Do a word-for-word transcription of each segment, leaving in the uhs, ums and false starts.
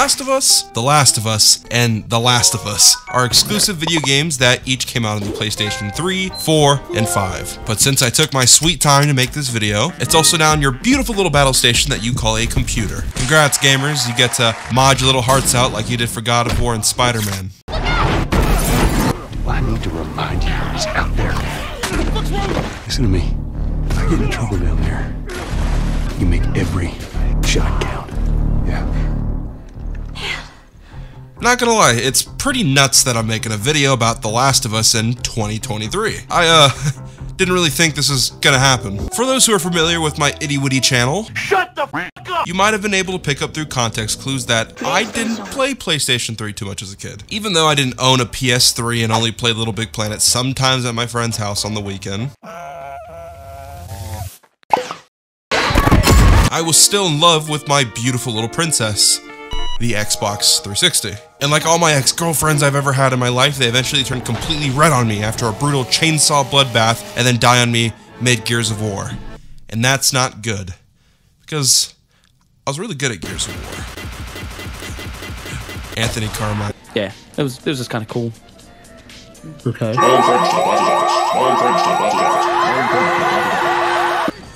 Last of Us, The Last of Us, and The Last of Us are exclusive video games that each came out on the PlayStation three, four, and five. But since I took my sweet time to make this video, it's also now in your beautiful little battle station that you call a computer. Congrats, gamers. You get to mod your little hearts out like you did for God of War and Spider-Man. Well, I need to remind you who's out there. Listen to me. If I get in trouble down there, you make every shot count. Yeah. Not gonna lie, it's pretty nuts that I'm making a video about The Last of Us in twenty twenty-three. I, uh, didn't really think this was gonna happen. For those who are familiar with my itty witty channel, shut the f up! You might have been able to pick up through context clues that I didn't play PlayStation three too much as a kid. Even though I didn't own a P S three and only played Little Big Planet sometimes at my friend's house on the weekend, I was still in love with my beautiful little princess, the Xbox three sixty. And like all my ex-girlfriends I've ever had in my life, they eventually turned completely red on me after a brutal chainsaw bloodbath and then die on me mid Gears of War. And that's not good, because I was really good at Gears of War. Anthony Carmine. Yeah, it was, it was just kind of cool. Okay.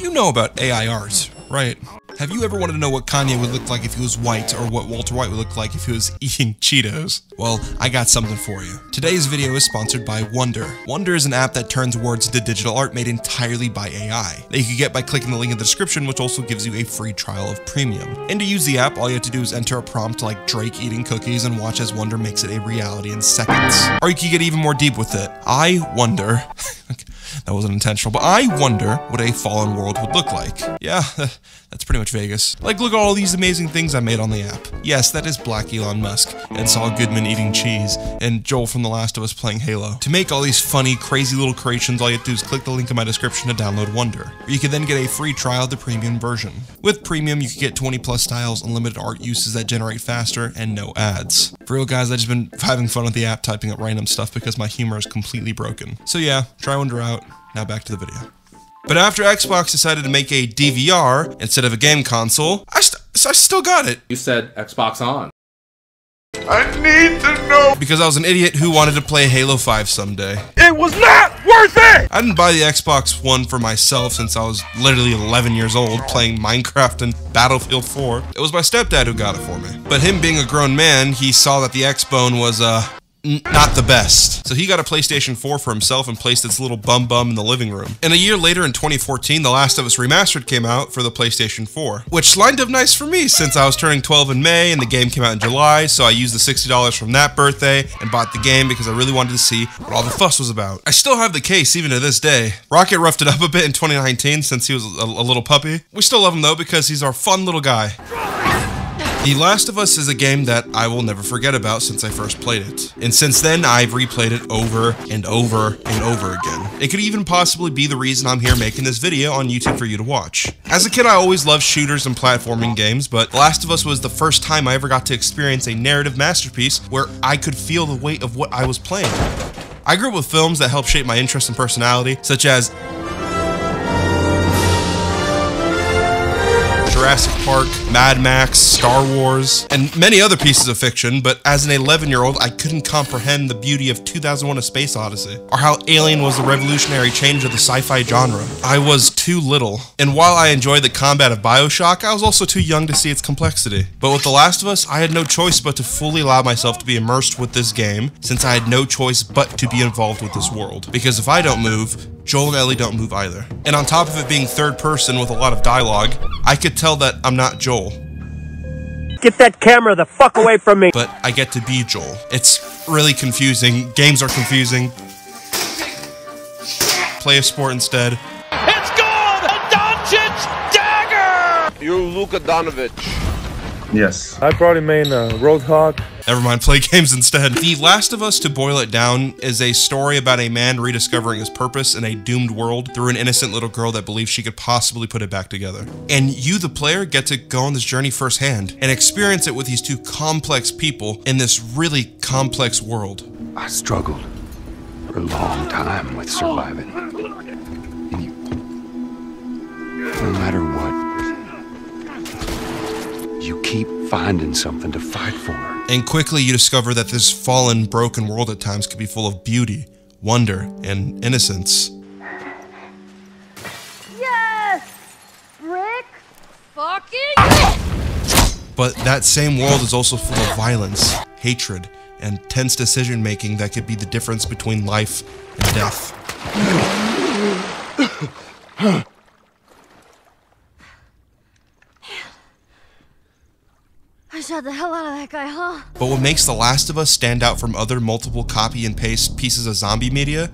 You know about A I Rs, right? Have you ever wanted to know what Kanye would look like if he was white, or what Walter White would look like if he was eating Cheetos? Well, I got something for you. Today's video is sponsored by Wonder. Wonder is an app that turns words into digital art made entirely by A I, that you can get by clicking the link in the description, which also gives you a free trial of premium. And to use the app, all you have to do is enter a prompt like Drake eating cookies and watch as Wonder makes it a reality in seconds. Or you can get even more deep with it. I wonder... That wasn't intentional, but I wonder what a fallen world would look like. Yeah, that's pretty much Vegas. Like, look at all these amazing things I made on the app. Yes, that is Black Elon Musk, and Saul Goodman eating cheese, and Joel from The Last of Us playing Halo. To make all these funny, crazy little creations, all you have to do is click the link in my description to download Wonder, where you can then get a free trial of the premium version. With premium, you can get twenty plus styles, unlimited art uses that generate faster, and no ads. For real, guys, I've just been having fun with the app, typing up random stuff because my humor is completely broken. So yeah, try Wonder out. Now back to the video. But after Xbox decided to make a D V R instead of a game console, I, st I still got it. You said Xbox on. I need to know. Because I was an idiot who wanted to play Halo five someday. It was not worth it! I didn't buy the Xbox one for myself since I was literally eleven years old playing Minecraft and Battlefield four. It was my stepdad who got it for me. But him being a grown man, he saw that the X-Bone was, uh... not the best. So he got a PlayStation four for himself and placed its little bum bum in the living room. And a year later in twenty fourteen, The Last of Us Remastered came out for the PlayStation four, which lined up nice for me since I was turning twelve in May and the game came out in July, so I used the sixty dollars from that birthday and bought the game because I really wanted to see what all the fuss was about. I still have the case even to this day. Rocket roughed it up a bit in twenty nineteen since he was a, a little puppy. We still love him though because he's our fun little guy. The Last of Us is a game that I will never forget about since I first played it. And since then, I've replayed it over and over and over again. It could even possibly be the reason I'm here making this video on YouTube for you to watch. As a kid, I always loved shooters and platforming games, but The Last of Us was the first time I ever got to experience a narrative masterpiece where I could feel the weight of what I was playing. I grew up with films that helped shape my interest and personality, such as Jurassic Park, Mad Max, Star Wars, and many other pieces of fiction, but as an eleven year old, I couldn't comprehend the beauty of two thousand one: A Space Odyssey, or how Alien was the revolutionary change of the sci-fi genre. I was too little, and while I enjoyed the combat of BioShock, I was also too young to see its complexity. But with The Last of Us, I had no choice but to fully allow myself to be immersed with this game, since I had no choice but to be involved with this world. Because if I don't move, Joel and Ellie don't move either. And on top of it being third person with a lot of dialogue, I could tell that I'm not Joel. Get that camera the fuck away from me! But I get to be Joel. It's really confusing. Games are confusing. Play a sport instead. It's gold! A Doncic dagger! You're Luka Donovich. Yes. I probably made a Roadhog. Never mind, play games instead. The Last of Us, to boil it down, is a story about a man rediscovering his purpose in a doomed world through an innocent little girl that believes she could possibly put it back together. And you, the player, get to go on this journey firsthand and experience it with these two complex people in this really complex world. I struggled for a long time with surviving. And you, no matter what, you keep finding something to fight for. And quickly you discover that this fallen, broken world at times could be full of beauty, wonder, and innocence. Yes! Brick fucking it! But that same world is also full of violence, hatred, and tense decision-making that could be the difference between life and death. I shot the hell out of that guy, huh? But what makes The Last of Us stand out from other multiple copy and paste pieces of zombie media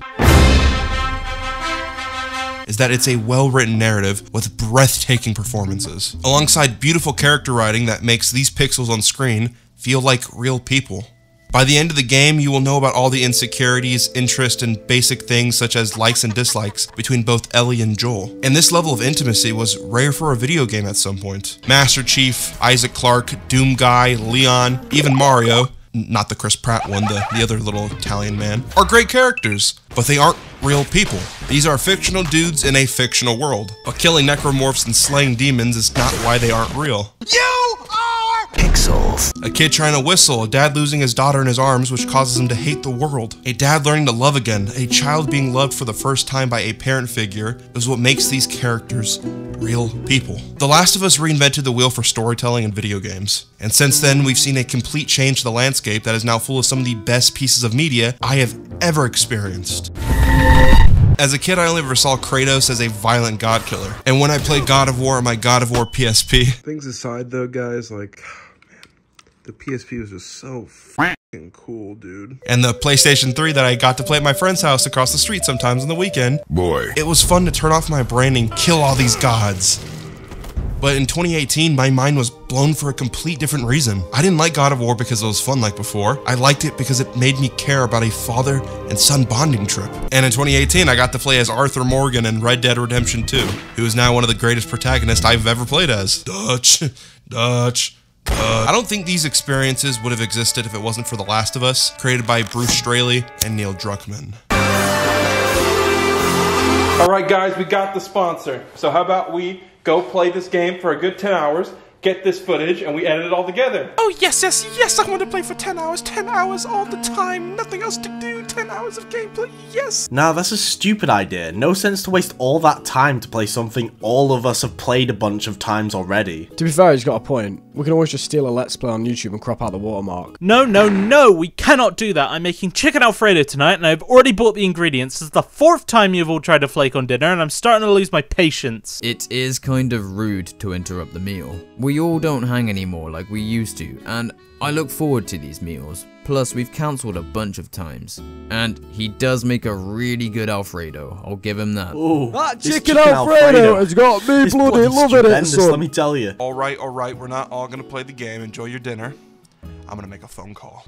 is that it's a well-written narrative with breathtaking performances, alongside beautiful character writing that makes these pixels on screen feel like real people. By the end of the game, you will know about all the insecurities, interests, and basic things such as likes and dislikes between both Ellie and Joel. And this level of intimacy was rare for a video game at some point. Master Chief, Isaac Clarke, Doom Guy, Leon, even Mario, not the Chris Pratt one, the, the other little Italian man, are great characters, but they aren't real people. These are fictional dudes in a fictional world. But killing necromorphs and slaying demons is not why they aren't real. You are pixels. A kid trying to whistle, a dad losing his daughter in his arms, which causes him to hate the world. A dad learning to love again, a child being loved for the first time by a parent figure is what makes these characters real people. The Last of Us reinvented the wheel for storytelling in video games. And since then, we've seen a complete change to the landscape that is now full of some of the best pieces of media I have ever experienced. As a kid, I only ever saw Kratos as a violent god killer. And when I played God of War on my God of War P S P... Things aside though, guys, like, man, the P S P was just so f***ing cool, dude. And the PlayStation three that I got to play at my friend's house across the street sometimes on the weekend. Boy. It was fun to turn off my brain and kill all these gods. But in twenty eighteen, my mind was blown for a complete different reason. I didn't like God of War because it was fun like before. I liked it because it made me care about a father and son bonding trip. And in twenty eighteen, I got to play as Arthur Morgan in Red Dead Redemption two, who is now one of the greatest protagonists I've ever played as. Dutch, Dutch. Uh, I don't think these experiences would have existed if it wasn't for The Last of Us, created by Bruce Straley and Neil Druckmann. All right, guys, we got the sponsor. So how about we go play this game for a good ten hours, get this footage, and we edit it all together. Oh, yes, yes, yes, I want to play for ten hours, ten hours all the time, nothing else to do, ten hours of gameplay, yes! Nah, that's a stupid idea. No sense to waste all that time to play something all of us have played a bunch of times already. To be fair, he's got a point. We can always just steal a Let's Play on YouTube and crop out the watermark. No, no, no, we cannot do that. I'm making chicken Alfredo tonight, and I've already bought the ingredients. This is the fourth time you've all tried to flake on dinner, and I'm starting to lose my patience. It is kind of rude to interrupt the meal. We all don't hang anymore like we used to, and I look forward to these meals. Plus, we've cancelled a bunch of times. And he does make a really good Alfredo, I'll give him that. Ooh, that chicken, chicken Alfredo, Alfredo has got me this bloody loving it, son. Let me tell you. Alright, alright, we're not all gonna play the game. Enjoy your dinner. I'm gonna make a phone call.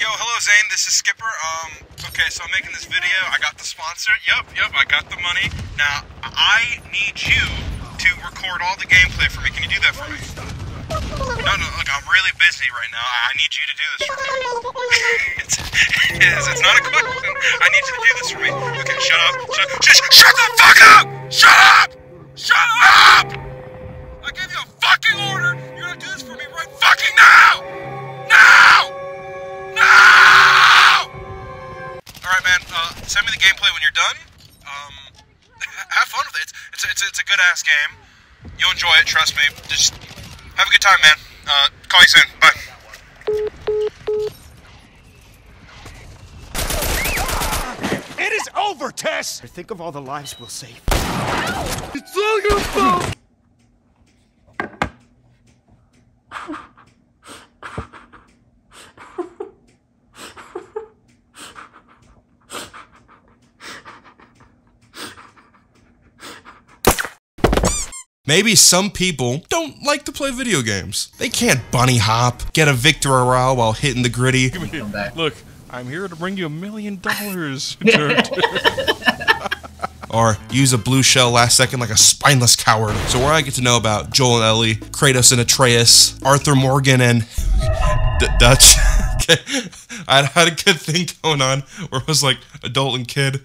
Yo, hello Zane, this is Skipper. Um, okay, so I'm making this video, I got the sponsor, yep, yep, I got the money. Now, I need you to record all the gameplay for me, can you do that for me? No, no, look, I'm really busy right now, I need you to do this for me. it's, it is, it's not a question, I need you to do this for me. Okay, shut up, shut up, just shut the fuck up! Shut up! Shut up! I gave you a fucking order, you're gonna do this for me right fucking now! Now! No! Alright, man, uh, send me the gameplay when you're done. Um, have fun with it. It's, it's, it's a good-ass game. You'll enjoy it, trust me. Just have a good time, man. Uh, call you soon. Bye. It is over, Tess! Think of all the lives we'll save. It's all your fault! Maybe some people don't like to play video games. They can't bunny hop, get a victory row while hitting the gritty. Come here. Look, I'm here to bring you a million dollars. Or use a blue shell last second like a spineless coward. So where I get to know about Joel and Ellie, Kratos and Atreus, Arthur Morgan and D Dutch. I had a good thing going on where it was like adult and kid.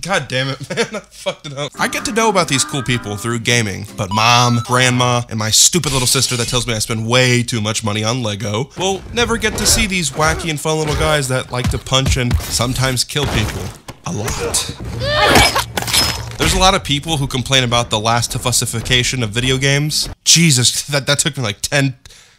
God damn it, man, I fucked it up. I get to know about these cool people through gaming, but mom, grandma, and my stupid little sister that tells me I spend way too much money on Lego will never get to see these wacky and fun little guys that like to punch and sometimes kill people. A lot. There's a lot of people who complain about the last of usification of video games. Jesus, that, that took me like ten...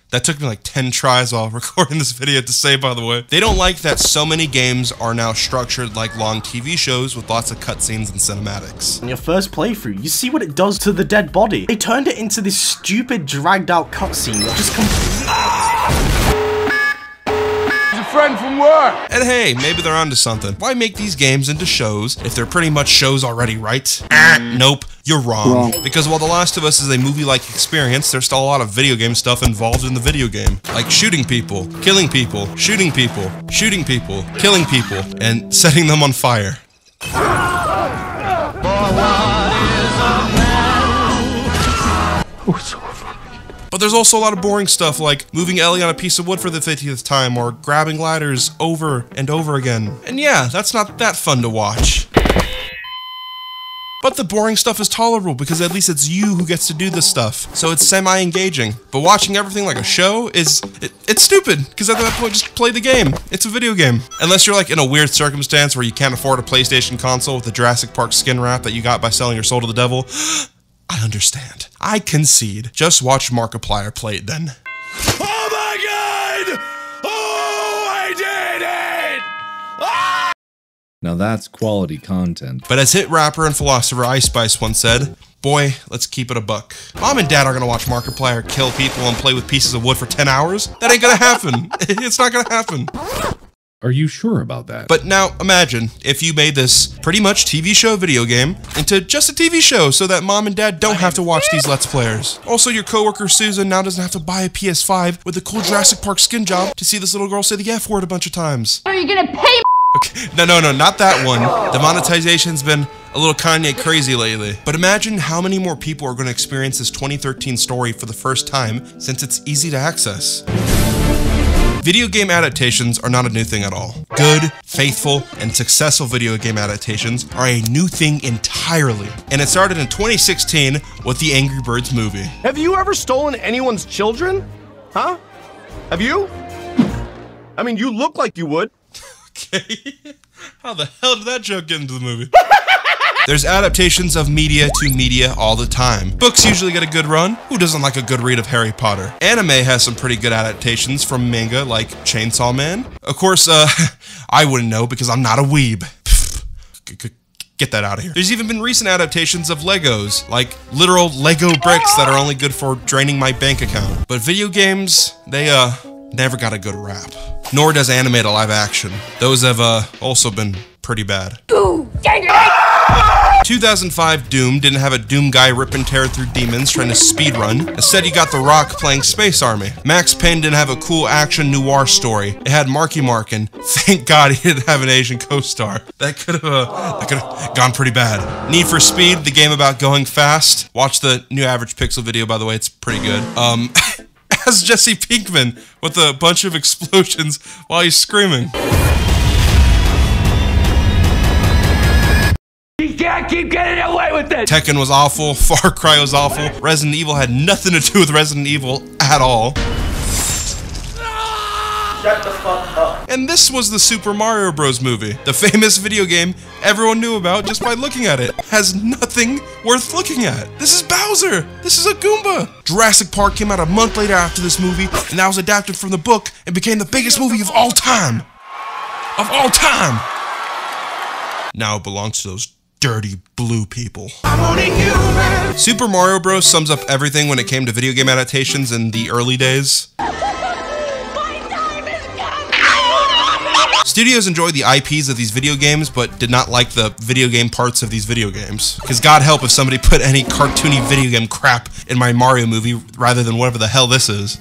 That took me like ten tries while recording this video to say, by the way. They don't like that so many games are now structured like long T V shows with lots of cutscenes and cinematics. In your first playthrough, you see what it does to the dead body. They turned it into this stupid, dragged-out cutscene that just completely... friend from work. And hey, maybe they're onto something. Why make these games into shows if they're pretty much shows already, right? Ah, nope, you're wrong. wrong. Because while The Last of Us is a movie-like experience, there's still a lot of video game stuff involved in the video game. Like shooting people, killing people, shooting people, shooting people, killing people, and setting them on fire. Who's But there's also a lot of boring stuff like moving Ellie on a piece of wood for the fiftieth time or grabbing ladders over and over again. And yeah, that's not that fun to watch. But the boring stuff is tolerable because at least it's you who gets to do this stuff, so it's semi-engaging. But watching everything like a show is, it, it's stupid, because at that point just play the game. It's a video game. Unless you're like in a weird circumstance where you can't afford a PlayStation console with the Jurassic Park skin wrap that you got by selling your soul to the devil. I understand. I concede. Just watch Markiplier play it then. Oh my god! Oh, I did it! Ah! Now that's quality content. But as hit rapper and philosopher Ice Spice once said, boy, let's keep it a buck. Mom and dad are gonna watch Markiplier kill people and play with pieces of wood for ten hours? That ain't gonna happen. It's not gonna happen. Are you sure about that? But now imagine if you made this pretty much T V show video game into just a T V show so that mom and dad don't have to watch these Let's Players. Also, your coworker Susan now doesn't have to buy a P S five with a cool Jurassic Park skin job to see this little girl say the F word a bunch of times. Are you gonna pay? Okay, no, no, no, not that one. The monetization's been a little Kanye crazy lately. But imagine how many more people are gonna experience this twenty thirteen story for the first time since it's easy to access. Video game adaptations are not a new thing at all. Good, faithful, and successful video game adaptations are a new thing entirely. And it started in twenty sixteen with the Angry Birds movie. Have you ever stolen anyone's children? Huh? Have you? I mean, you look like you would. Okay. How the hell did that joke get into the movie? There's adaptations of media to media all the time. Books usually get a good run. Who doesn't like a good read of Harry Potter? Anime has some pretty good adaptations from manga like Chainsaw Man. Of course, uh, I wouldn't know because I'm not a weeb. Get that out of here. There's even been recent adaptations of Legos, like literal Lego bricks that are only good for draining my bank account. But video games, they uh, never got a good rap. Nor does anime to live action. Those have uh, also been pretty bad. Boo! Dang it! two thousand five Doom didn't have a Doom guy rip and tear through demons trying to speedrun. Instead, you got The Rock playing Space Army. Max Payne didn't have a cool action noir story. It had Marky Mark, and thank God he didn't have an Asian co-star. That could have uh, that could have gone pretty bad. Need for Speed, the game about going fast. Watch the new Average Pixel video, by the way. It's pretty good. Um, as Jesse Pinkman with a bunch of explosions while he's screaming. You can't keep getting away with it! Tekken was awful, Far Cry was awful, Resident Evil had nothing to do with Resident Evil at all. Shut the fuck up. And this was the Super Mario Bros. Movie, the famous video game everyone knew about just by looking at it. Has nothing worth looking at. This is Bowser! This is a Goomba! Jurassic Park came out a month later after this movie, and that was adapted from the book and became the biggest movie of all time! Of all time! Now it belongs to those dirty blue people. I'm only human. Super Mario Bros. Sums up everything when it came to video game adaptations in the early days. My time is coming. Studios enjoyed the I Ps of these video games, but did not like the video game parts of these video games. Because God help if somebody put any cartoony video game crap in my Mario movie rather than whatever the hell this is.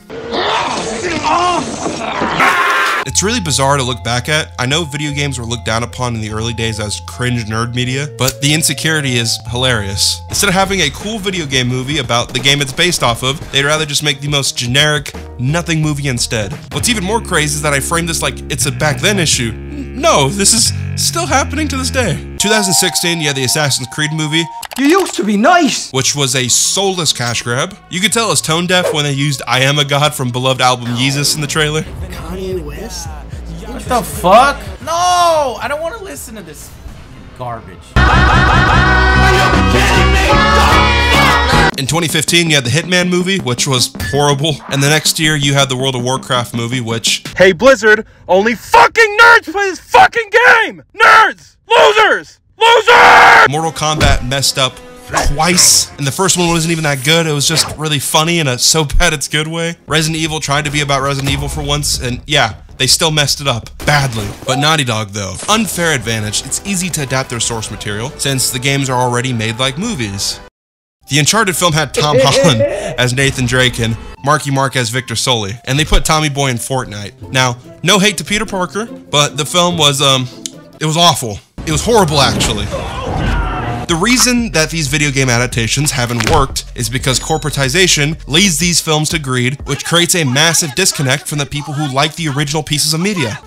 It's really bizarre to look back at. I know video games were looked down upon in the early days as cringe nerd media, but the insecurity is hilarious. Instead of having a cool video game movie about the game it's based off of, they'd rather just make the most generic, nothing movie instead. What's even more crazy is that I framed this like it's a back then issue. No, this is still happening to this day. two thousand sixteen, you had the Assassin's Creed movie. You used to be nice! Which was a soulless cash grab. You could tell it was tone deaf when they used I Am a God from beloved album Yeezus in the trailer. Kanye West? What the fuck? No! I don't want to listen to this garbage. In twenty fifteen, you had the Hitman movie, which was horrible. And the next year, you had the World of Warcraft movie, which... Hey, Blizzard! Only fucking nerds play this fucking game! Nerds! Losers! Losers! Mortal Kombat messed up twice, and the first one wasn't even that good. It was just really funny in a so bad it's good way. Resident Evil tried to be about Resident Evil for once, and yeah, they still messed it up badly. But Naughty Dog, though, unfair advantage. It's easy to adapt their source material since the games are already made like movies. The Uncharted film had Tom Holland as Nathan Drake and Marky Mark as Victor Sully, and they put Tommy Boy in Fortnite. Now, no hate to Peter Parker, but the film was, um, it was awful. It was horrible, actually. The reason that these video game adaptations haven't worked is because corporatization leads these films to greed, which creates a massive disconnect from the people who like the original pieces of media.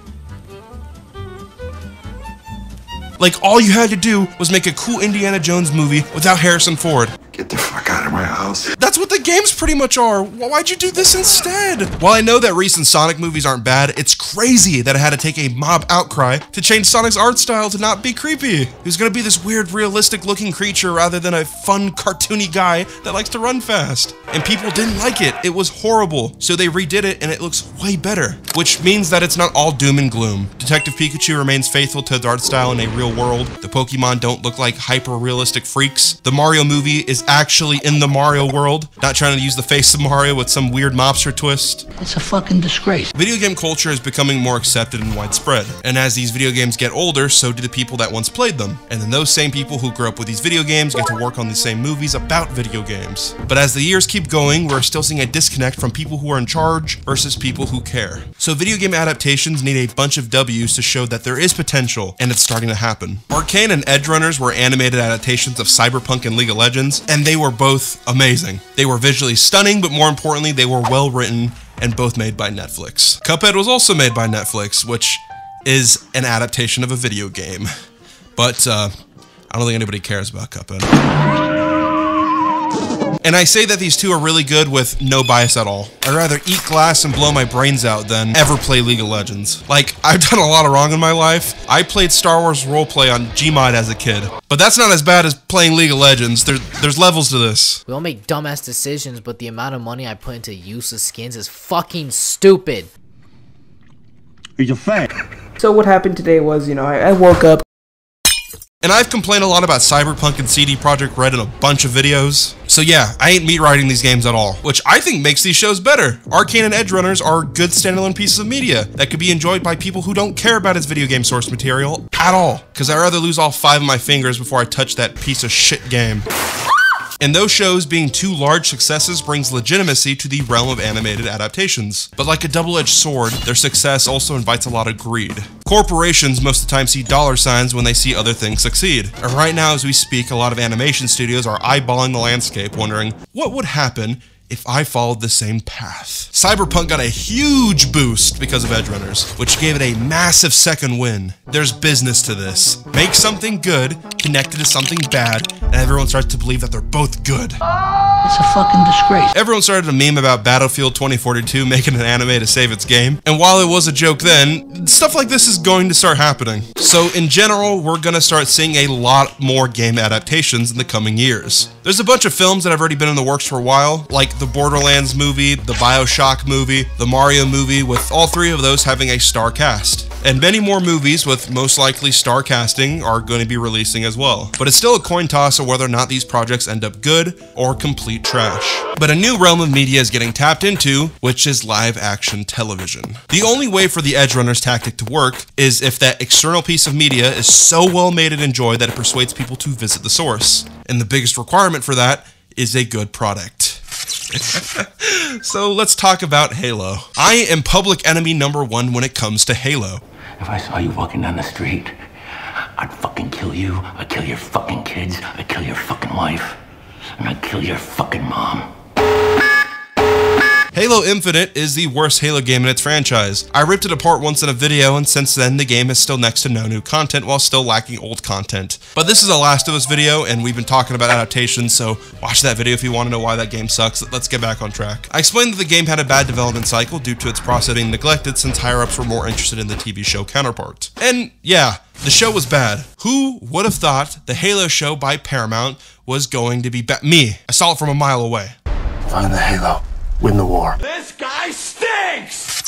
Like, all you had to do was make a cool Indiana Jones movie without Harrison Ford. Get the fuck out of my house. That's what the games pretty much are. Why'd you do this instead? While I know that recent Sonic movies aren't bad, it's crazy that I had to take a mob outcry to change Sonic's art style to not be creepy. He's gonna be this weird, realistic-looking creature rather than a fun, cartoony guy that likes to run fast. And people didn't like it. It was horrible. So they redid it, and it looks way better. Which means that it's not all doom and gloom. Detective Pikachu remains faithful to its art style in a real world. The Pokemon don't look like hyper-realistic freaks. The Mario movie is actually in the Mario world, not trying to use the face of Mario with some weird mobster twist. That's a fucking disgrace. Video game culture is becoming more accepted and widespread, and as these video games get older, so do the people that once played them. And then those same people who grew up with these video games get to work on the same movies about video games. But as the years keep going, we're still seeing a disconnect from people who are in charge versus people who care. So video game adaptations need a bunch of W's to show that there is potential, and it's starting to happen. Arcane and Edgerunners were animated adaptations of Cyberpunk and League of Legends, and they were both amazing. They were visually stunning, but more importantly, they were well written and both made by Netflix. Cuphead was also made by Netflix, which is an adaptation of a video game. But uh, I don't think anybody cares about Cuphead. And I say that these two are really good with no bias at all. I'd rather eat glass and blow my brains out than ever play League of Legends. Like, I've done a lot of wrong in my life. I played Star Wars roleplay on Gmod as a kid, but that's not as bad as playing League of Legends. There, there's levels to this. We all make dumbass decisions, but the amount of money I put into useless skins is fucking stupid. He's a fan. So what happened today was, you know, I, I woke up. And I've complained a lot about Cyberpunk and C D Projekt Red in a bunch of videos. So yeah, I ain't meat riding these games at all, which I think makes these shows better. Arcane and Edgerunners are good standalone pieces of media that could be enjoyed by people who don't care about its video game source material at all. Cause I'd rather lose all five of my fingers before I touch that piece of shit game. And those shows being two large successes brings legitimacy to the realm of animated adaptations. But like a double-edged sword, their success also invites a lot of greed. Corporations most of the time see dollar signs when they see other things succeed. And right now as we speak, a lot of animation studios are eyeballing the landscape, wondering what would happen if I followed the same path. Cyberpunk got a huge boost because of Edgerunners, which gave it a massive second win. There's business to this. Make something good, connected to something bad, and everyone starts to believe that they're both good. It's a fucking disgrace. Everyone started a meme about Battlefield twenty forty-two making an anime to save its game, and while it was a joke then, stuff like this is going to start happening. So in general, we're gonna start seeing a lot more game adaptations in the coming years. There's a bunch of films that have already been in the works for a while, like the Borderlands movie, the BioShock movie, the Mario movie, with all three of those having a star cast. And many more movies with most likely star casting are going to be releasing as well. But it's still a coin toss of whether or not these projects end up good or complete trash. But a new realm of media is getting tapped into, which is live action television. The only way for the Edgerunners tactic to work is if that external piece of media is so well made and enjoyed that it persuades people to visit the source. And the biggest requirement for that is a good product. So let's talk about Halo. I am public enemy number one when it comes to Halo. If I saw you walking down the street, I'd fucking kill you, I'd kill your fucking kids, I'd kill your fucking wife, and I'd kill your fucking mom. Halo Infinite is the worst Halo game in its franchise. I ripped it apart once in a video, and since then the game is still next to no new content while still lacking old content. But this is a Last of Us video, and we've been talking about adaptations, so watch that video if you want to know why that game sucks. Let's get back on track. I explained that the game had a bad development cycle due to its process being neglected since higher-ups were more interested in the T V show counterpart. And yeah, the show was bad. Who would have thought the Halo show by Paramount was going to be bad? Me. I saw it from a mile away. Find the Halo. Win the war. This guy stinks!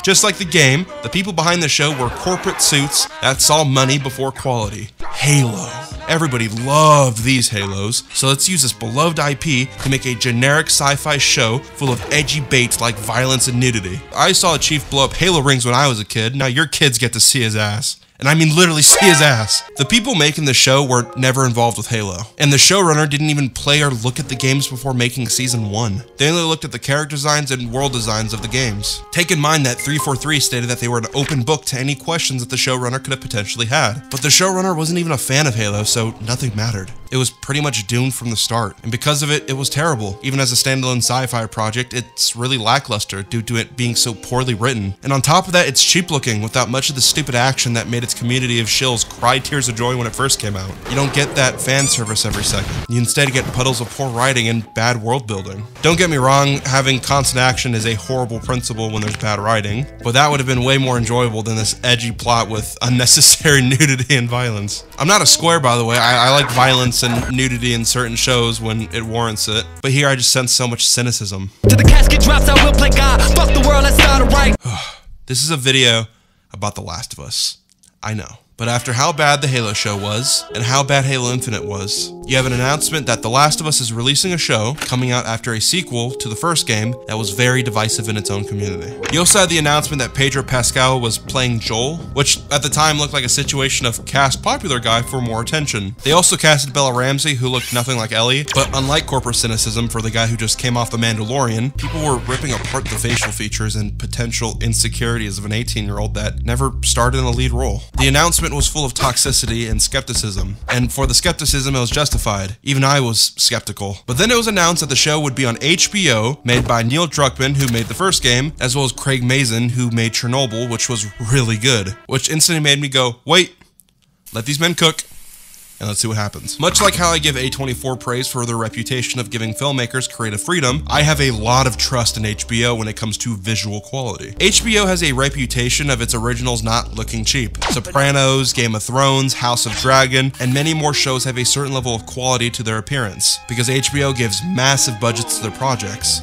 Just like the game, the people behind the show were corporate suits that saw money before quality. Halo. Everybody loved these Halos, so let's use this beloved I P to make a generic sci-fi show full of edgy baits like violence and nudity. I saw a chief blow up Halo rings when I was a kid, now your kids get to see his ass. And I mean literally see his ass. The people making the show were never involved with Halo, and the showrunner didn't even play or look at the games before making season one. They only looked at the character designs and world designs of the games. Take in mind that three forty-three stated that they were an open book to any questions that the showrunner could have potentially had, but the showrunner wasn't even a fan of Halo, so nothing mattered. It was pretty much doomed from the start, and because of it, it was terrible. Even as a standalone sci-fi project, it's really lackluster due to it being so poorly written, and on top of that, it's cheap looking without much of the stupid action that made its community of shills cry tears of joy when it first came out. You don't get that fan service every second. You instead get puddles of poor writing and bad world building. Don't get me wrong, having constant action is a horrible principle when there's bad writing, but that would have been way more enjoyable than this edgy plot with unnecessary nudity and violence. I'm not a square, by the way. I, I like violence and nudity in certain shows when it warrants it, but here I just sense so much cynicism. To the casket drops, I will play God. Fuck the world, let's start a riot. This is a video about The Last of Us. I know. But after how bad the Halo show was, and how bad Halo Infinite was, you have an announcement that The Last of Us is releasing a show coming out after a sequel to the first game that was very divisive in its own community. You also had the announcement that Pedro Pascal was playing Joel, which at the time looked like a situation of cast popular guy for more attention. They also casted Bella Ramsey, who looked nothing like Ellie, but unlike corporate cynicism for the guy who just came off The Mandalorian, people were ripping apart the facial features and potential insecurities of an eighteen-year-old that never started in a lead role. The announcement was full of toxicity and skepticism, and for the skepticism it was justified. Even I was skeptical. But then it was announced that the show would be on H B O, made by Neil Druckmann, who made the first game, as well as Craig Mazin, who made Chernobyl, which was really good, which instantly made me go, wait, let these men cook. And let's see what happens. Much like how I give A twenty-four praise for their reputation of giving filmmakers creative freedom, I have a lot of trust in H B O when it comes to visual quality. H B O has a reputation of its originals not looking cheap. Sopranos, Game of Thrones, House of Dragon, and many more shows have a certain level of quality to their appearance, because H B O gives massive budgets to their projects.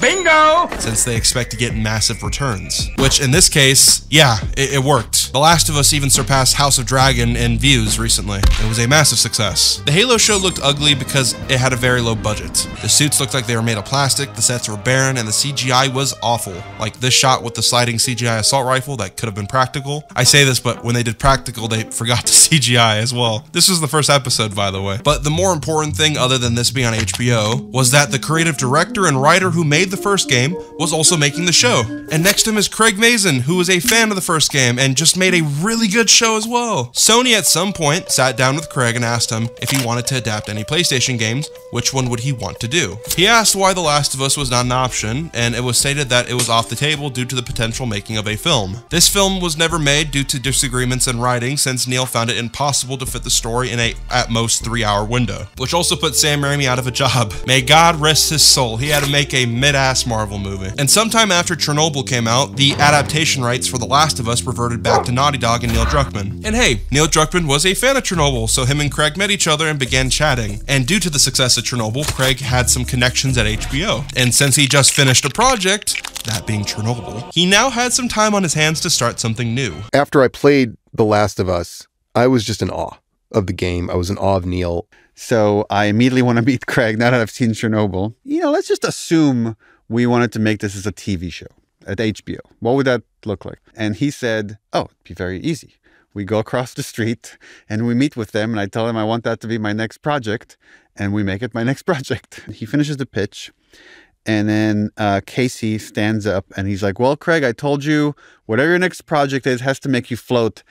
Bingo! Since they expect to get massive returns. Which in this case, yeah, it, it worked. The Last of Us even surpassed House of Dragon in views recently. It was a massive success. The Halo show looked ugly because it had a very low budget. The suits looked like they were made of plastic, the sets were barren, and the C G I was awful. Like this shot with the sliding C G I assault rifle that could have been practical. I say this, but when they did practical, they forgot to C G I as well. This was the first episode, by the way. But the more important thing, other than this being on H B O, was that the creative director and writer who made the first game was also making the show. And next to him is Craig Mazin, who was a fan of the first game and just made a really good show as well. Sony at some point sat down with Craig and asked him if he wanted to adapt any PlayStation games, which one would he want to do. He asked why The Last of Us was not an option, and it was stated that it was off the table due to the potential making of a film. This film was never made due to disagreements in writing, since Neil found it impossible to fit the story in a at most three hour window, which also put Sam Raimi out of a job. May God rest his soul. He had to make a mid-ass Marvel movie. And sometime after Chernobyl came out, the adaptation rights for The Last of Us reverted back to Naughty Dog and Neil Druckmann. And hey, Neil Druckmann was a fan of Chernobyl, so him and Craig met each other and began chatting. And due to the success of Chernobyl, Craig had some connections at H B O. And since he just finished a project, that being Chernobyl, he now had some time on his hands to start something new. After I played The Last of Us, I was just in awe of the game. I was in awe of Neil. So I immediately want to meet Craig now that I've seen Chernobyl. You know, let's just assume we wanted to make this as a T V show at H B O. What would that look like? And he said, oh, it'd be very easy. We go across the street and we meet with them, and I tell him I want that to be my next project, and we make it my next project. He finishes the pitch, and then uh, Casey stands up and he's like, well, Craig, I told you whatever your next project is has to make you float.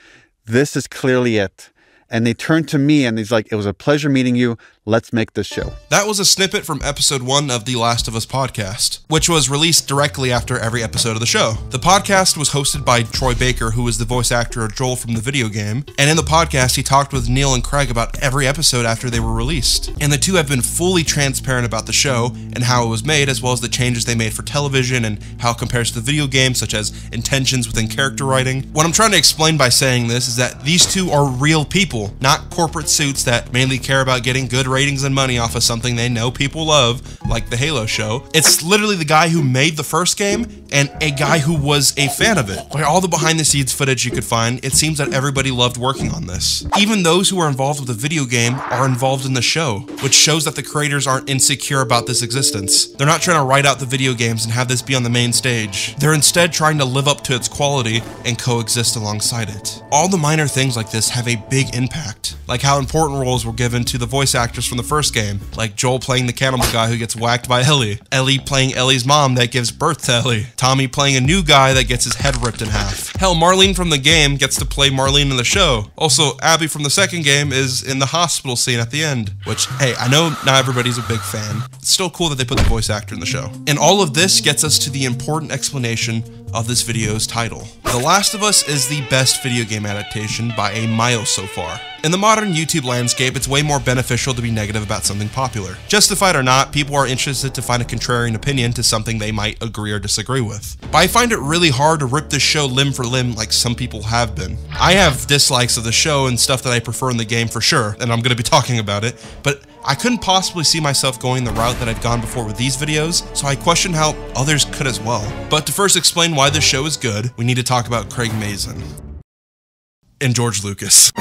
This is clearly it. And they turned to me and he's like, it was a pleasure meeting you. Let's make this show. That was a snippet from episode one of The Last of Us podcast, which was released directly after every episode of the show. The podcast was hosted by Troy Baker, who is the voice actor of Joel from the video game. And in the podcast, he talked with Neil and Craig about every episode after they were released. And the two have been fully transparent about the show and how it was made, as well as the changes they made for television and how it compares to the video game, such as intentions within character writing. What I'm trying to explain by saying this is that these two are real people, not corporate suits that mainly care about getting good ratings and money off of something they know people love, like the Halo show. It's literally the guy who made the first game and a guy who was a fan of it. Like all the behind the scenes footage you could find, it seems that everybody loved working on this. Even those who are involved with the video game are involved in the show, which shows that the creators aren't insecure about this existence. They're not trying to write out the video games and have this be on the main stage. They're instead trying to live up to its quality and coexist alongside it. All the minor things like this have a big impact, like how important roles were given to the voice actors from the first game, like Joel playing the cannibal guy who gets whacked by Ellie, Ellie playing Ellie's mom that gives birth to Ellie, Tommy playing a new guy that gets his head ripped in half. Hell, Marlene from the game gets to play Marlene in the show. Also, Abby from the second game is in the hospital scene at the end, which, hey, I know not everybody's a big fan. It's still cool that they put the voice actor in the show. And all of this gets us to the important explanation of this video's title. The Last of Us is the best video game adaptation by a mile so far. In the modern YouTube landscape, it's way more beneficial to be negative about something popular. Justified or not, people are interested to find a contrarian opinion to something they might agree or disagree with. But I find it really hard to rip this show limb for limb like some people have been. I have dislikes of the show and stuff that I prefer in the game for sure, and I'm going to be talking about it, but I couldn't possibly see myself going the route that I've gone before with these videos, so I question how others could as well. But to first explain why this show is good, we need to talk about Craig Mazin and George Lucas.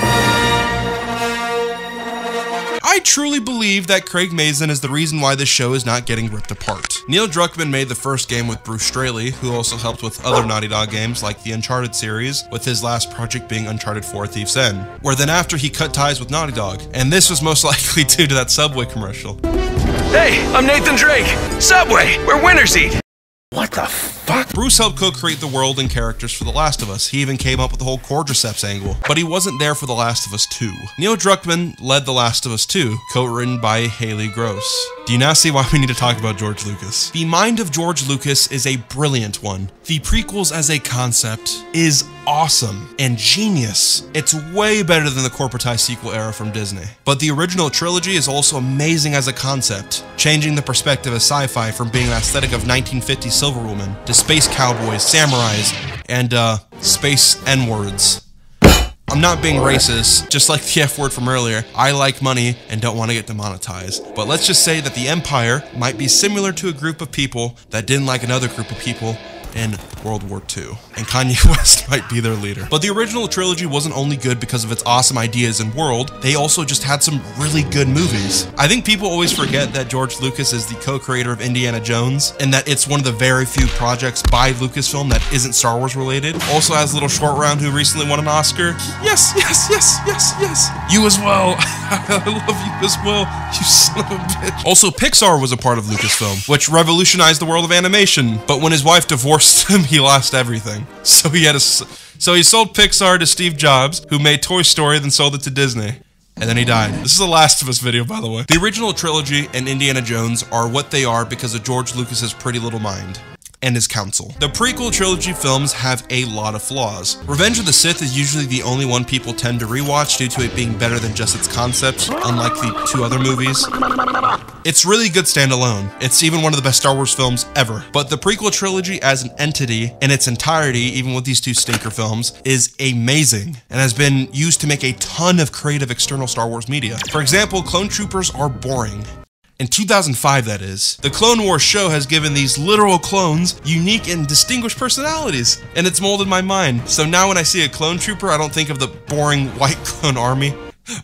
I truly believe that Craig Mazin is the reason why this show is not getting ripped apart. Neil Druckmann made the first game with Bruce Straley, who also helped with other Naughty Dog games like the Uncharted series, with his last project being Uncharted four Thief's End, where then after he cut ties with Naughty Dog, and this was most likely due to that Subway commercial. Hey, I'm Nathan Drake. Subway, where winners eat. What the fuck? Bruce helped co-create the world and characters for The Last of Us. He even came up with the whole Cordyceps angle, but he wasn't there for The Last of Us two. Neil Druckmann led The Last of Us two, co-written by Haley Gross. Do you now see why we need to talk about George Lucas? The mind of George Lucas is a brilliant one. The prequels as a concept is awesome and genius. It's way better than the corporatized sequel era from Disney. But the original trilogy is also amazing as a concept, changing the perspective of sci-fi from being an aesthetic of nineteen fifties Silver Woman to space cowboys, samurais, and uh, space N-words. I'm not being racist, just like the F word from earlier, I like money and don't want to get demonetized. But let's just say that the Empire might be similar to a group of people that didn't like another group of people in World War Two, and Kanye West might be their leader. But the original trilogy wasn't only good because of its awesome ideas and world, they also just had some really good movies. I think people always forget that George Lucas is the co-creator of Indiana Jones, and that it's one of the very few projects by Lucasfilm that isn't Star Wars related. Also has Little Short Round, who recently won an Oscar. Yes, yes, yes, yes, yes. You as well. I love you as well, you son of a bitch. Also, Pixar was a part of Lucasfilm, which revolutionized the world of animation. But when his wife divorced him, he lost everything. So he had a, so he sold Pixar to Steve Jobs, who made Toy Story, then sold it to Disney. And then he died. This is the Last of Us video, by the way. The original trilogy and Indiana Jones are what they are because of George Lucas's pretty little mind and his counsel. The prequel trilogy films have a lot of flaws. Revenge of the Sith is usually the only one people tend to rewatch due to it being better than just its concept, unlike the two other movies. It's really good standalone. It's even one of the best Star Wars films ever. But the prequel trilogy as an entity in its entirety, even with these two stinker films, is amazing and has been used to make a ton of creative external Star Wars media. For example, Clone Troopers are boring. In two thousand five, that is. The Clone Wars show has given these literal clones unique and distinguished personalities, and it's molded my mind. So now when I see a clone trooper, I don't think of the boring white clone army.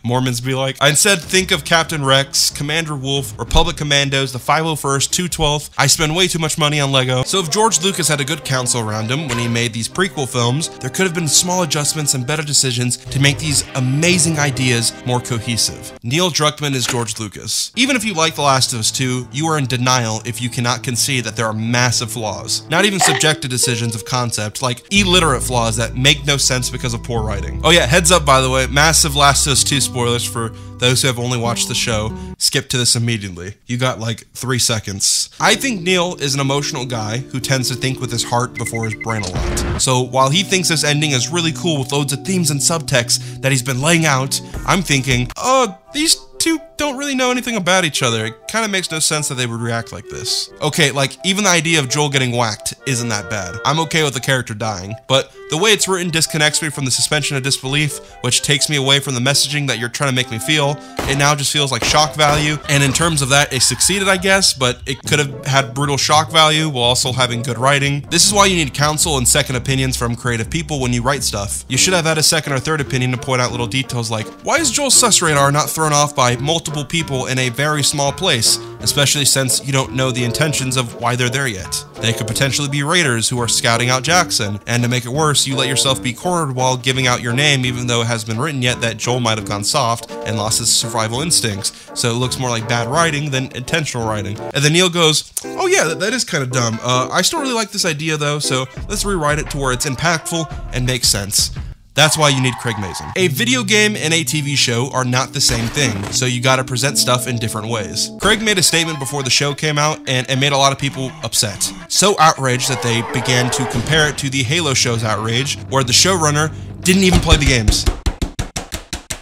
Mormons be like. I instead think of Captain Rex, Commander Wolf, Republic Commandos, the five oh first, two twelfth. I spend way too much money on Lego. So if George Lucas had a good counsel around him when he made these prequel films, there could have been small adjustments and better decisions to make these amazing ideas more cohesive. Neil Druckmann is George Lucas. Even if you like The Last of Us two, you are in denial if you cannot concede that there are massive flaws. Not even subjective decisions of concept, like illiterate flaws that make no sense because of poor writing. Oh yeah, heads up by the way, massive Last of Us two Two spoilers for those who have only watched the show. Skip to this immediately. You got like three seconds. I think Neil is an emotional guy who tends to think with his heart before his brain a lot. So while he thinks this ending is really cool with loads of themes and subtext that he's been laying out, I'm thinking, oh, these two don't really know anything about each other. It kind of makes no sense that they would react like this. Okay, like even the idea of Joel getting whacked isn't that bad. I'm okay with the character dying, but the way it's written disconnects me from the suspension of disbelief, which takes me away from the messaging that you're trying to make me feel. It now just feels like shock value, and in terms of that, it succeeded, I guess, but it could have had brutal shock value while also having good writing. This is why you need counsel and second opinions from creative people when you write stuff. You should have had a second or third opinion to point out little details like, why is Joel's sus radar not thrown off by multiple people in a very small place, especially since you don't know the intentions of why they're there yet. They could potentially be raiders who are scouting out Jackson, and to make it worse, you let yourself be cornered while giving out your name, even though it has been written yet that Joel might have gone soft and lost his survival instincts, so it looks more like bad writing than intentional writing. And then Neil goes, oh yeah, that, that is kind of dumb. Uh, I still really like this idea though, so let's rewrite it to where it's impactful and makes sense. That's why you need Craig Mazin. A video game and a T V show are not the same thing, so you gotta present stuff in different ways. Craig made a statement before the show came out, and it made a lot of people upset. So outraged that they began to compare it to the Halo show's outrage, where the showrunner didn't even play the games.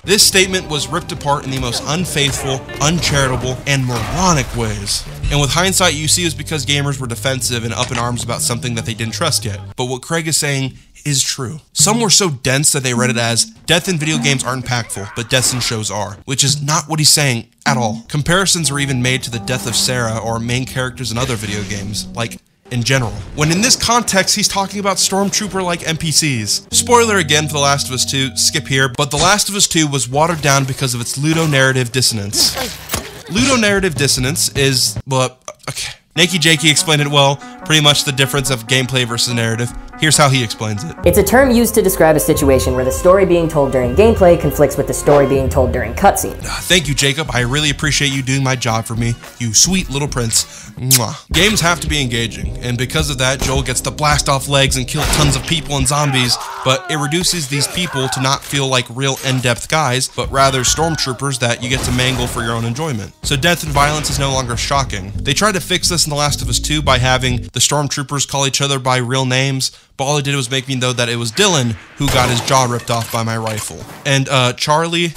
This statement was ripped apart in the most unfaithful, uncharitable, and moronic ways. And with hindsight, you see it was because gamers were defensive and up in arms about something that they didn't trust yet. But what Craig is saying is true. Some were so dense that they read it as, death in video games aren't impactful, but deaths in shows are, which is not what he's saying at all. Comparisons were even made to the death of Sarah or main characters in other video games, like in general. When in this context, he's talking about stormtrooper-like N P Cs. Spoiler again for The Last of Us two, skip here, but The Last of Us two was watered down because of its ludonarrative dissonance. Ludonarrative dissonance is, well, okay. Nakey Jakey explained it well, pretty much the difference of gameplay versus narrative. Here's how he explains it. It's a term used to describe a situation where the story being told during gameplay conflicts with the story being told during cutscene. Thank you, Jacob. I really appreciate you doing my job for me, you sweet little prince. Mwah. Games have to be engaging, and because of that, Joel gets to blast off legs and kill tons of people and zombies, but it reduces these people to not feel like real in-depth guys, but rather stormtroopers that you get to mangle for your own enjoyment. So death and violence is no longer shocking. They tried to fix this in The Last of Us two by having the stormtroopers call each other by real names, but all it did was make me know that it was Dylan who got his jaw ripped off by my rifle. And uh, Charlie,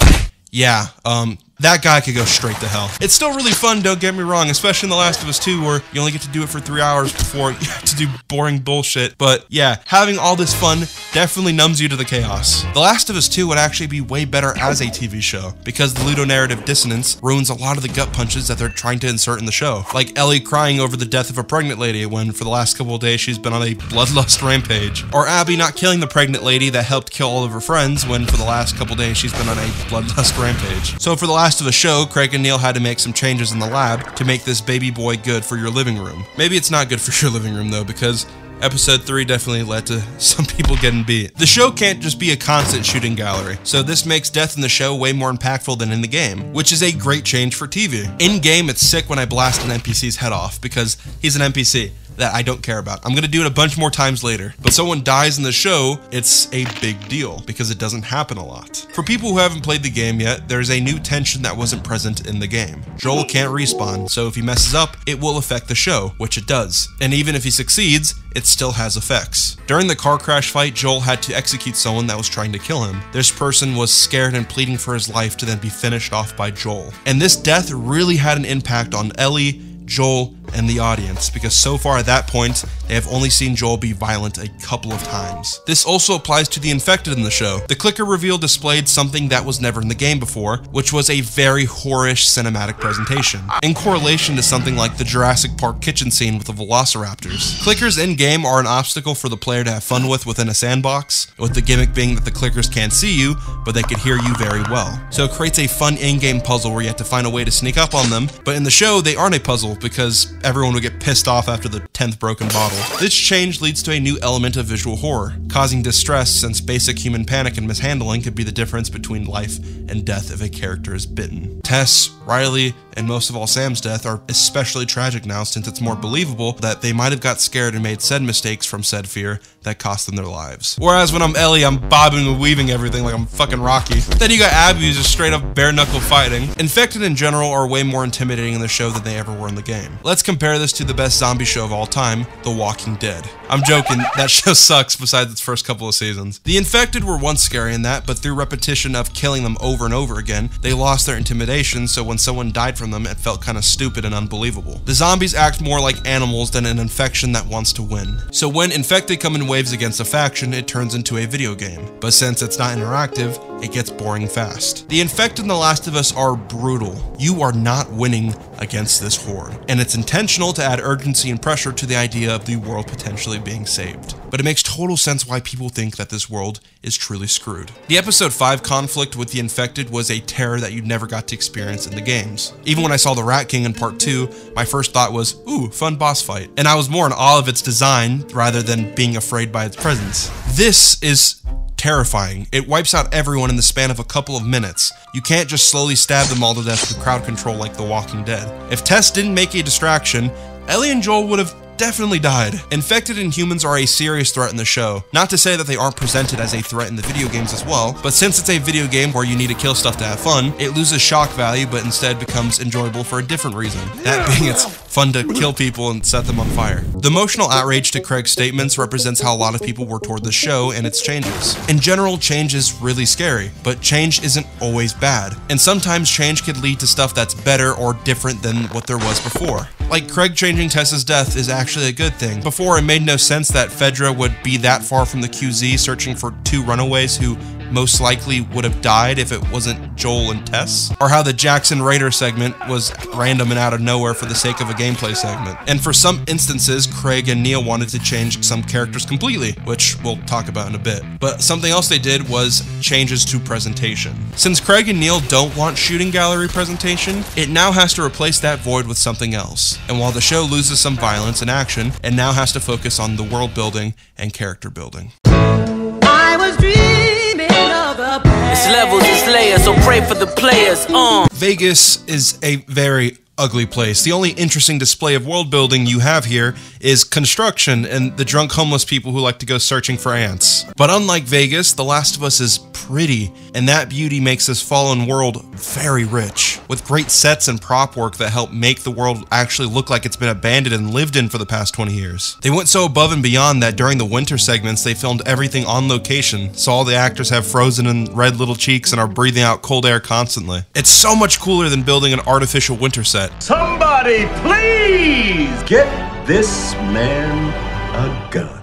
yeah, um, that guy could go straight to hell. It's still really fun, don't get me wrong, especially in The Last of Us two where you only get to do it for three hours before you have to do boring bullshit. But yeah, having all this fun definitely numbs you to the chaos. The Last of Us two would actually be way better as a T V show because the ludonarrative dissonance ruins a lot of the gut punches that they're trying to insert in the show. Like Ellie crying over the death of a pregnant lady when for the last couple of days she's been on a bloodlust rampage. Or Abby not killing the pregnant lady that helped kill all of her friends when for the last couple of days she's been on a bloodlust rampage. So for the last of the show, Craig and Neil had to make some changes in the lab to make this baby boy good for your living room. Maybe it's not good for your living room though, because episode three definitely led to some people getting beat. The show can't just be a constant shooting gallery, so this makes death in the show way more impactful than in the game, which is a great change for T V. In game, it's sick when I blast an N P C's head off because he's an N P C that I don't care about. I'm gonna do it a bunch more times later, but someone dies in the show, it's a big deal because it doesn't happen a lot. For people who haven't played the game yet, there's a new tension that wasn't present in the game. Joel can't respawn, so if he messes up, it will affect the show, which it does. And even if he succeeds, it still has effects. During the car crash fight, Joel had to execute someone that was trying to kill him. This person was scared and pleading for his life to then be finished off by Joel. And this death really had an impact on Ellie, Joel, and the audience, because so far at that point, they have only seen Joel be violent a couple of times. This also applies to the infected in the show. The clicker reveal displayed something that was never in the game before, which was a very horror-ish cinematic presentation, in correlation to something like the Jurassic Park kitchen scene with the velociraptors. Clickers in-game are an obstacle for the player to have fun with within a sandbox, with the gimmick being that the clickers can't see you, but they could hear you very well. So it creates a fun in-game puzzle where you have to find a way to sneak up on them, but in the show, they aren't a puzzle because everyone would get pissed off after the tenth broken bottle. This change leads to a new element of visual horror, causing distress since basic human panic and mishandling could be the difference between life and death if a character is bitten. Tess, Riley, and most of all Sam's death are especially tragic now since it's more believable that they might have got scared and made said mistakes from said fear that cost them their lives. Whereas when I'm Ellie, I'm bobbing and weaving everything like I'm fucking Rocky. Then you got Abby who's just straight up bare knuckle fighting. Infected in general are way more intimidating in the show than they ever were in the game. Let's compare this to the best zombie show of all time, The Walking Dead. I'm joking, that show sucks besides its first couple of seasons. The infected were once scary in that, but through repetition of killing them over and over again, they lost their intimidation, so when someone died from them, it felt kind of stupid and unbelievable. The zombies act more like animals than an infection that wants to win. So when infected come in waves against a faction, it turns into a video game. But since it's not interactive, it gets boring fast. The infected in The Last of Us are brutal. You are not winning against this horde, and it's intentional to add urgency and pressure to the idea of the world potentially being saved. But it makes total sense why people think that this world is truly screwed. The episode five conflict with the infected was a terror that you never got to experience in the games. Even when I saw the Rat King in part two, my first thought was, ooh, fun boss fight, and I was more in awe of its design rather than being afraid by its presence. This is terrifying. It wipes out everyone in the span of a couple of minutes. You can't just slowly stab them all to death with crowd control like The Walking Dead. If Tess didn't make a distraction, Ellie and Joel would have definitely died. Infected and humans are a serious threat in the show. Not to say that they aren't presented as a threat in the video games as well, but since it's a video game where you need to kill stuff to have fun, it loses shock value but instead becomes enjoyable for a different reason. That being it's fun to kill people and set them on fire. The emotional outrage to Craig's statements represents how a lot of people were toward the show and its changes. In general, change is really scary, but change isn't always bad. And sometimes change could lead to stuff that's better or different than what there was before. Like Craig changing Tess's death is actually a good thing. Before, it made no sense that Fedra would be that far from the Q Z searching for two runaways who most likely would have died if it wasn't Joel and Tess, or how the Jackson Raider segment was random and out of nowhere for the sake of a gameplay segment. And for some instances, Craig and Neil wanted to change some characters completely, which we'll talk about in a bit. But something else they did was changes to presentation. Since Craig and Neil don't want shooting gallery presentation, it now has to replace that void with something else. And while the show loses some violence and action, it now has to focus on the world building and character building. I was dreaming. It's levels, it's layers, so pray for the players. Uh. Vegas is a very ugly place. The only interesting display of world building you have here is construction and the drunk homeless people who like to go searching for ants. But unlike Vegas, The Last of Us is pretty, and that beauty makes this fallen world very rich, with great sets and prop work that help make the world actually look like it's been abandoned and lived in for the past twenty years. They went so above and beyond that during the winter segments, they filmed everything on location, so all the actors have frozen and red little cheeks and are breathing out cold air constantly. It's so much cooler than building an artificial winter set. Somebody please get this man a gun.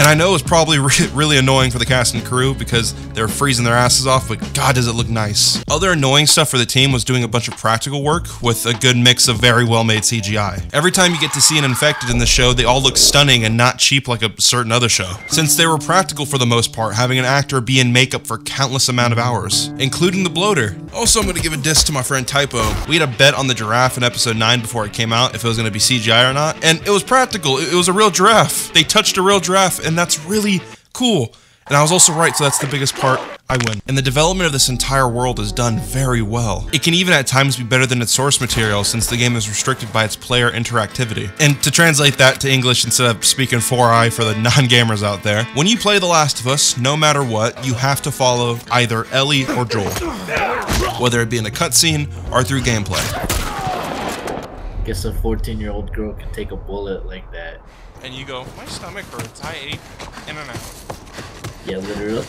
And I know it's probably re really annoying for the cast and crew because they're freezing their asses off, but God, does it look nice. Other annoying stuff for the team was doing a bunch of practical work with a good mix of very well-made C G I. Every time you get to see an infected in the show, they all look stunning and not cheap like a certain other show. Since they were practical for the most part, having an actor be in makeup for countless amount of hours, including the bloater. Also, I'm gonna give a diss to my friend Typo. We had a bet on the giraffe in episode nine before it came out if it was gonna be C G I or not, and it was practical. It was a real giraffe. They touched a real giraffe, and that's really cool. And I was also right, so that's the biggest part. I win. And the development of this entire world is done very well. It can even at times be better than its source material since the game is restricted by its player interactivity. And to translate that to English instead of speaking four eye for the non-gamers out there, when you play The Last of Us, no matter what, you have to follow either Ellie or Joel, whether it be in a cutscene or through gameplay. I guess a fourteen year old girl can take a bullet like that. And you go, my stomach hurts, I ate In-N-Out. Yeah, literally.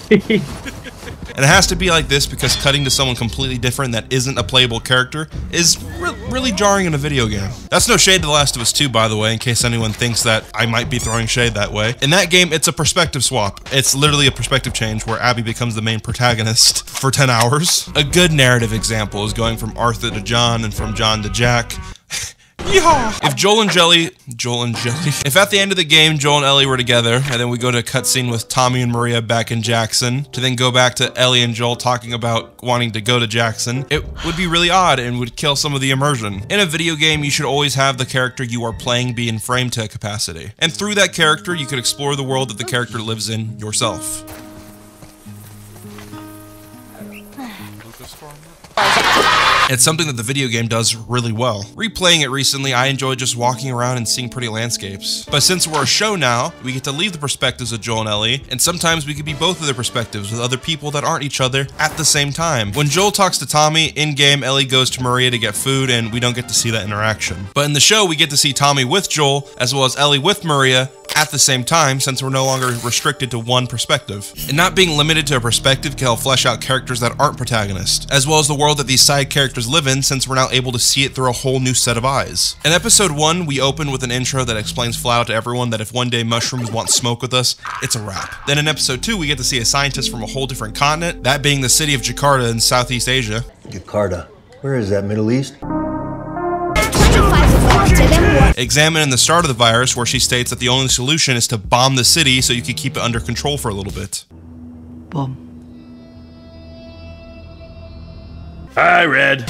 And it has to be like this because cutting to someone completely different that isn't a playable character is re really jarring in a video game. That's no shade to The Last of Us two, by the way, in case anyone thinks that I might be throwing shade that way. In that game, it's a perspective swap. It's literally a perspective change where Abby becomes the main protagonist for ten hours. A good narrative example is going from Arthur to John and from John to Jack. Yeehaw! If Joel and Jelly, Joel and Jelly, if at the end of the game Joel and Ellie were together, and then we go to a cutscene with Tommy and Maria back in Jackson, to then go back to Ellie and Joel talking about wanting to go to Jackson, it would be really odd and would kill some of the immersion. In a video game, you should always have the character you are playing be in frame to a capacity. And through that character, you could explore the world that the character lives in yourself. It's something that the video game does really well. Replaying it recently, I enjoy just walking around and seeing pretty landscapes. But since we're a show now, we get to leave the perspectives of Joel and Ellie, and sometimes we could be both of their perspectives with other people that aren't each other at the same time. When Joel talks to Tommy, in-game Ellie goes to Maria to get food, and we don't get to see that interaction. But in the show, we get to see Tommy with Joel, as well as Ellie with Maria, at the same time, since we're no longer restricted to one perspective. And not being limited to a perspective can help flesh out characters that aren't protagonists, as well as the world that these side characters live in, since we're now able to see it through a whole new set of eyes. In episode one, we open with an intro that explains flat out to everyone that if one day mushrooms want smoke with us, it's a wrap. Then in episode two, we get to see a scientist from a whole different continent, that being the city of Jakarta in Southeast Asia. Jakarta, where is that, Middle East? Examining the start of the virus, where she states that the only solution is to bomb the city so you can keep it under control for a little bit. Bomb. Hi, Red.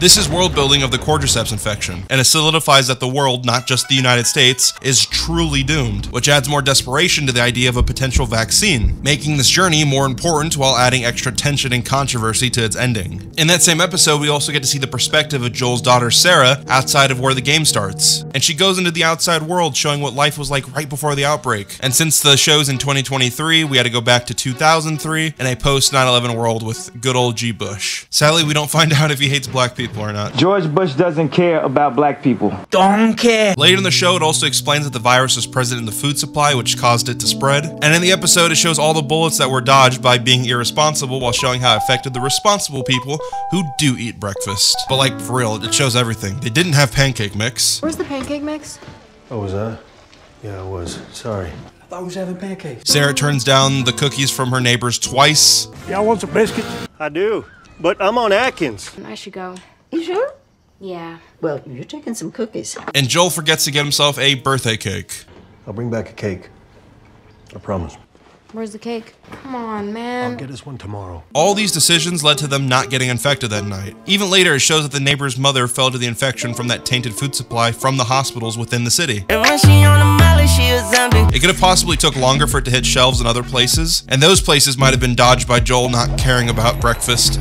This is world building of the cordyceps infection, and it solidifies that the world, not just the United States, is truly doomed, which adds more desperation to the idea of a potential vaccine, making this journey more important while adding extra tension and controversy to its ending. In that same episode, we also get to see the perspective of Joel's daughter Sarah outside of where the game starts, and she goes into the outside world showing what life was like right before the outbreak. And since the show's in twenty twenty-three, we had to go back to two thousand three in a post nine eleven world with good old G. Bush. Sadly, we don't find out if he hates black people or not. George Bush doesn't care about black people. Don't care. Later in the show, it also explains that the virus was present in the food supply, which caused it to spread. And in the episode, it shows all the bullets that were dodged by being irresponsible, while showing how it affected the responsible people who do eat breakfast. But like, for real, it shows everything. They didn't have pancake mix. Where's the pancake mix? Oh, was that? Yeah, it was. Sorry. I thought I was having pancakes. Sarah turns down the cookies from her neighbors twice. Y'all want some biscuits? I do, but I'm on Atkins. I should go. You sure? Yeah. Well, you're taking some cookies. And Joel forgets to get himself a birthday cake. I'll bring back a cake. I promise. Where's the cake? Come on, man. I'll get us one tomorrow. All these decisions led to them not getting infected that night. Even later, it shows that the neighbor's mother fell to the infection from that tainted food supply from the hospitals within the city. And when she on the molly, she a zombie. It could have possibly took longer for it to hit shelves in other places, and those places might have been dodged by Joel not caring about breakfast.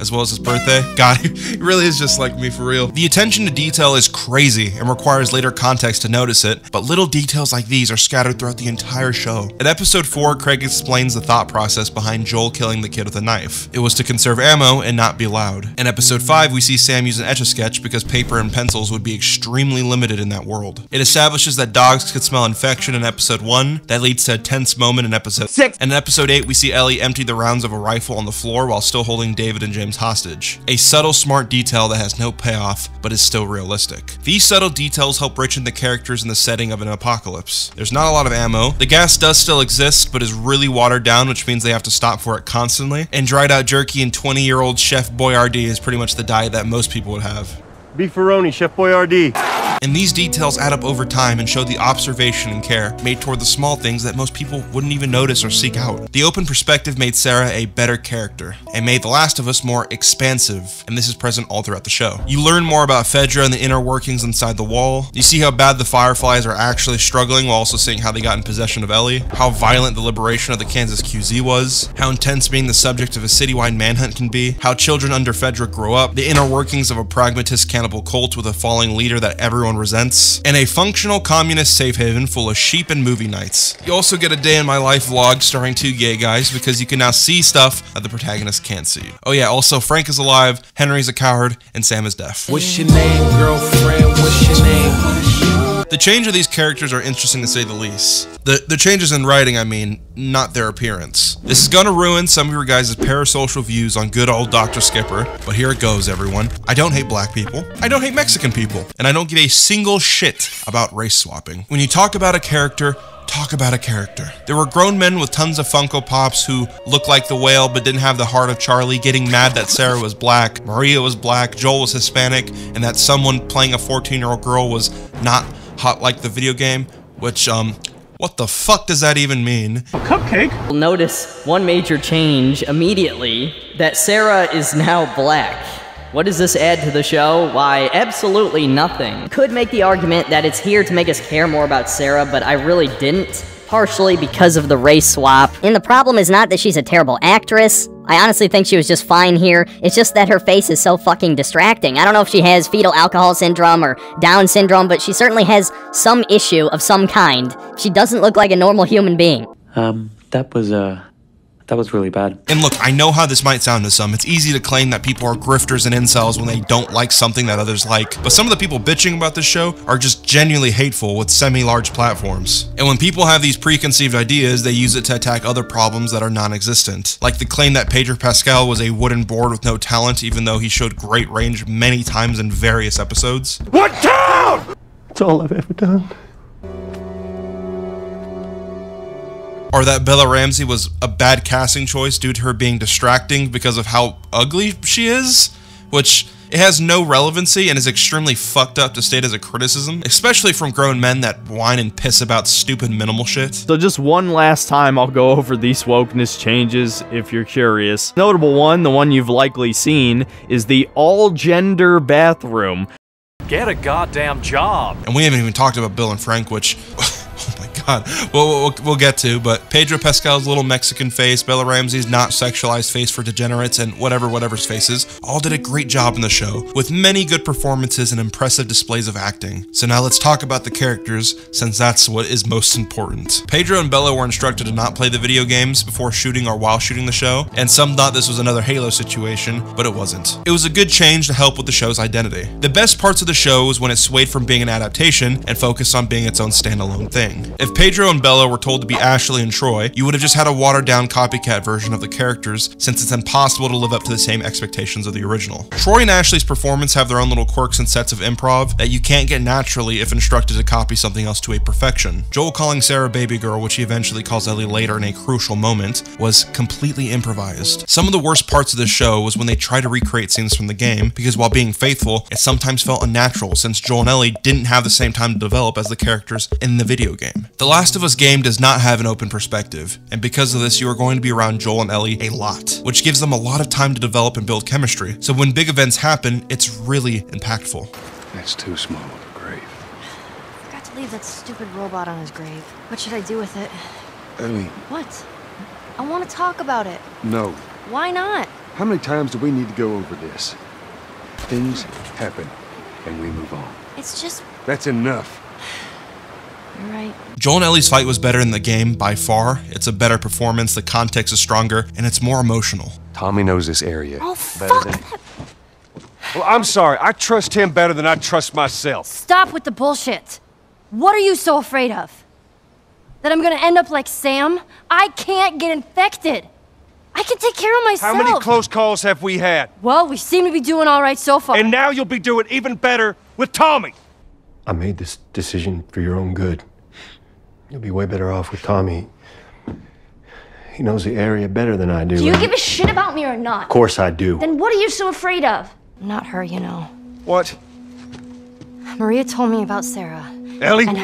As well as his birthday. God, he really is just like me, for real. The attention to detail is crazy and requires later context to notice it, but little details like these are scattered throughout the entire show. In episode four, Craig explains the thought process behind Joel killing the kid with a knife. It was to conserve ammo and not be loud. In episode five, we see Sam use an Etch-a-Sketch because paper and pencils would be extremely limited in that world. It establishes that dogs could smell infection in episode one. That leads to a tense moment in episode six. And in episode eight, we see Ellie empty the rounds of a rifle on the floor while still holding David and James hostage. A subtle, smart detail that has no payoff, but is still realistic. These subtle details help richen the characters in the setting of an apocalypse. There's not a lot of ammo. The gas does still exist, but is really watered down, which means they have to stop for it constantly. And dried out jerky and twenty-year-old Chef Boyardee is pretty much the diet that most people would have. Beefaroni, Chef Boyardee. And these details add up over time and show the observation and care made toward the small things that most people wouldn't even notice or seek out. The open perspective made Sarah a better character and made The Last of Us more expansive, and this is present all throughout the show. You learn more about Phaedra and the inner workings inside the wall. You see how bad the Fireflies are actually struggling, while also seeing how they got in possession of Ellie, how violent the liberation of the Kansas Q Z was, how intense being the subject of a citywide manhunt can be, how children under Phaedra grow up, the inner workings of a pragmatist camp cult with a falling leader that everyone resents, and a functional communist safe haven full of sheep and movie nights. You also get a day in my life vlog starring two gay guys because you can now see stuff that the protagonist can't see. Oh yeah, also Frank is alive, Henry's a coward, and Sam is deaf. What's your name, girlfriend? What's your name? The change of these characters are interesting to say the least. The, the changes in writing, I mean, not their appearance. This is gonna ruin some of your guys' parasocial views on good old Doctor Skipper, but here it goes, everyone. I don't hate black people, I don't hate Mexican people, and I don't give a single shit about race swapping. When you talk about a character, talk about a character. There were grown men with tons of Funko Pops who looked like the whale but didn't have the heart of Charlie, getting mad that Sarah was black, Maria was black, Joel was Hispanic, and that someone playing a fourteen-year-old girl was not hot like the video game, which, um, what the fuck does that even mean? Cupcake? You'll notice one major change immediately, that Sarah is now black. What does this add to the show? Why, absolutely nothing. Could make the argument that it's here to make us care more about Sarah, but I really didn't, partially because of the race swap. And the problem is not that she's a terrible actress. I honestly think she was just fine here. It's just that her face is so fucking distracting. I don't know if she has fetal alcohol syndrome or Down syndrome, but she certainly has some issue of some kind. She doesn't look like a normal human being. Um, that was, uh... That was really bad. And look, I know how this might sound to some. It's easy to claim that people are grifters and incels when they don't like something that others like. But some of the people bitching about this show are just genuinely hateful with semi-large platforms. And when people have these preconceived ideas, they use it to attack other problems that are non-existent. Like the claim that Pedro Pascal was a wooden board with no talent, even though he showed great range many times in various episodes. What town? It's all I've ever done. Or that Bella Ramsey was a bad casting choice due to her being distracting because of how ugly she is, which it has no relevancy and is extremely fucked up to state as a criticism, especially from grown men that whine and piss about stupid minimal shit. So just one last time I'll go over these wokeness changes if you're curious. Notable one, the one you've likely seen, is the all-gender bathroom. Get a goddamn job! And we haven't even talked about Bill and Frank, which... God, we'll, we'll, we'll get to, but Pedro Pascal's little Mexican face, Bella Ramsey's not sexualized face for degenerates, and whatever whatever's faces, all did a great job in the show, with many good performances and impressive displays of acting. So now let's talk about the characters, since that's what is most important. Pedro and Bella were instructed to not play the video games before shooting or while shooting the show, and some thought this was another Halo situation, but it wasn't. It was a good change to help with the show's identity. The best parts of the show was when it swayed from being an adaptation and focused on being its own standalone thing. If Pedro and Bella were told to be Ashley and Troy, you would have just had a watered-down copycat version of the characters, since it's impossible to live up to the same expectations of the original. Troy and Ashley's performance have their own little quirks and sets of improv that you can't get naturally if instructed to copy something else to a perfection. Joel calling Sarah baby girl, which he eventually calls Ellie later in a crucial moment, was completely improvised. Some of the worst parts of this show was when they tried to recreate scenes from the game, because while being faithful, it sometimes felt unnatural, since Joel and Ellie didn't have the same time to develop as the characters in the video game. The Last of Us game does not have an open perspective, and because of this, you are going to be around Joel and Ellie a lot, which gives them a lot of time to develop and build chemistry, so when big events happen, it's really impactful. That's too small of a grave. I forgot to leave that stupid robot on his grave. What should I do with it? Ellie. What? I want to talk about it. No. Why not? How many times do we need to go over this? Things happen, and we move on. It's just... That's enough. Right. Joel and Ellie's fight was better in the game by far. It's a better performance, the context is stronger, and it's more emotional. Tommy knows this area. Oh, fuck! Than... Well, I'm sorry. I trust him better than I trust myself. Stop with the bullshit. What are you so afraid of? That I'm gonna end up like Sam? I can't get infected. I can take care of myself. How many close calls have we had? Well, we seem to be doing all right so far. And now you'll be doing even better with Tommy. I made this decision for your own good. You'll be way better off with Tommy. He knows the area better than I do. Do you give a shit about me or not? Of course I do. Then what are you so afraid of? Not her, you know. What? Maria told me about Sarah. Ellie? And...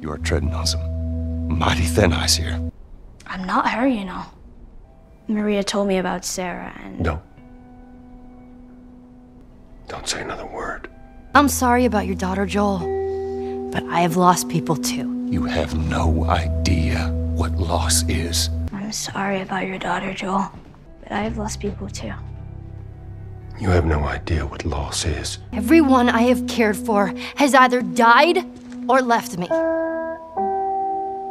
You are treading on some mighty thin ice here. I'm not her, you know. Maria told me about Sarah and... No. Don't say another word. I'm sorry about your daughter, Joel, but I have lost people too. You have no idea what loss is. I'm sorry about your daughter, Joel, but I have lost people too. You have no idea what loss is. Everyone I have cared for has either died or left me.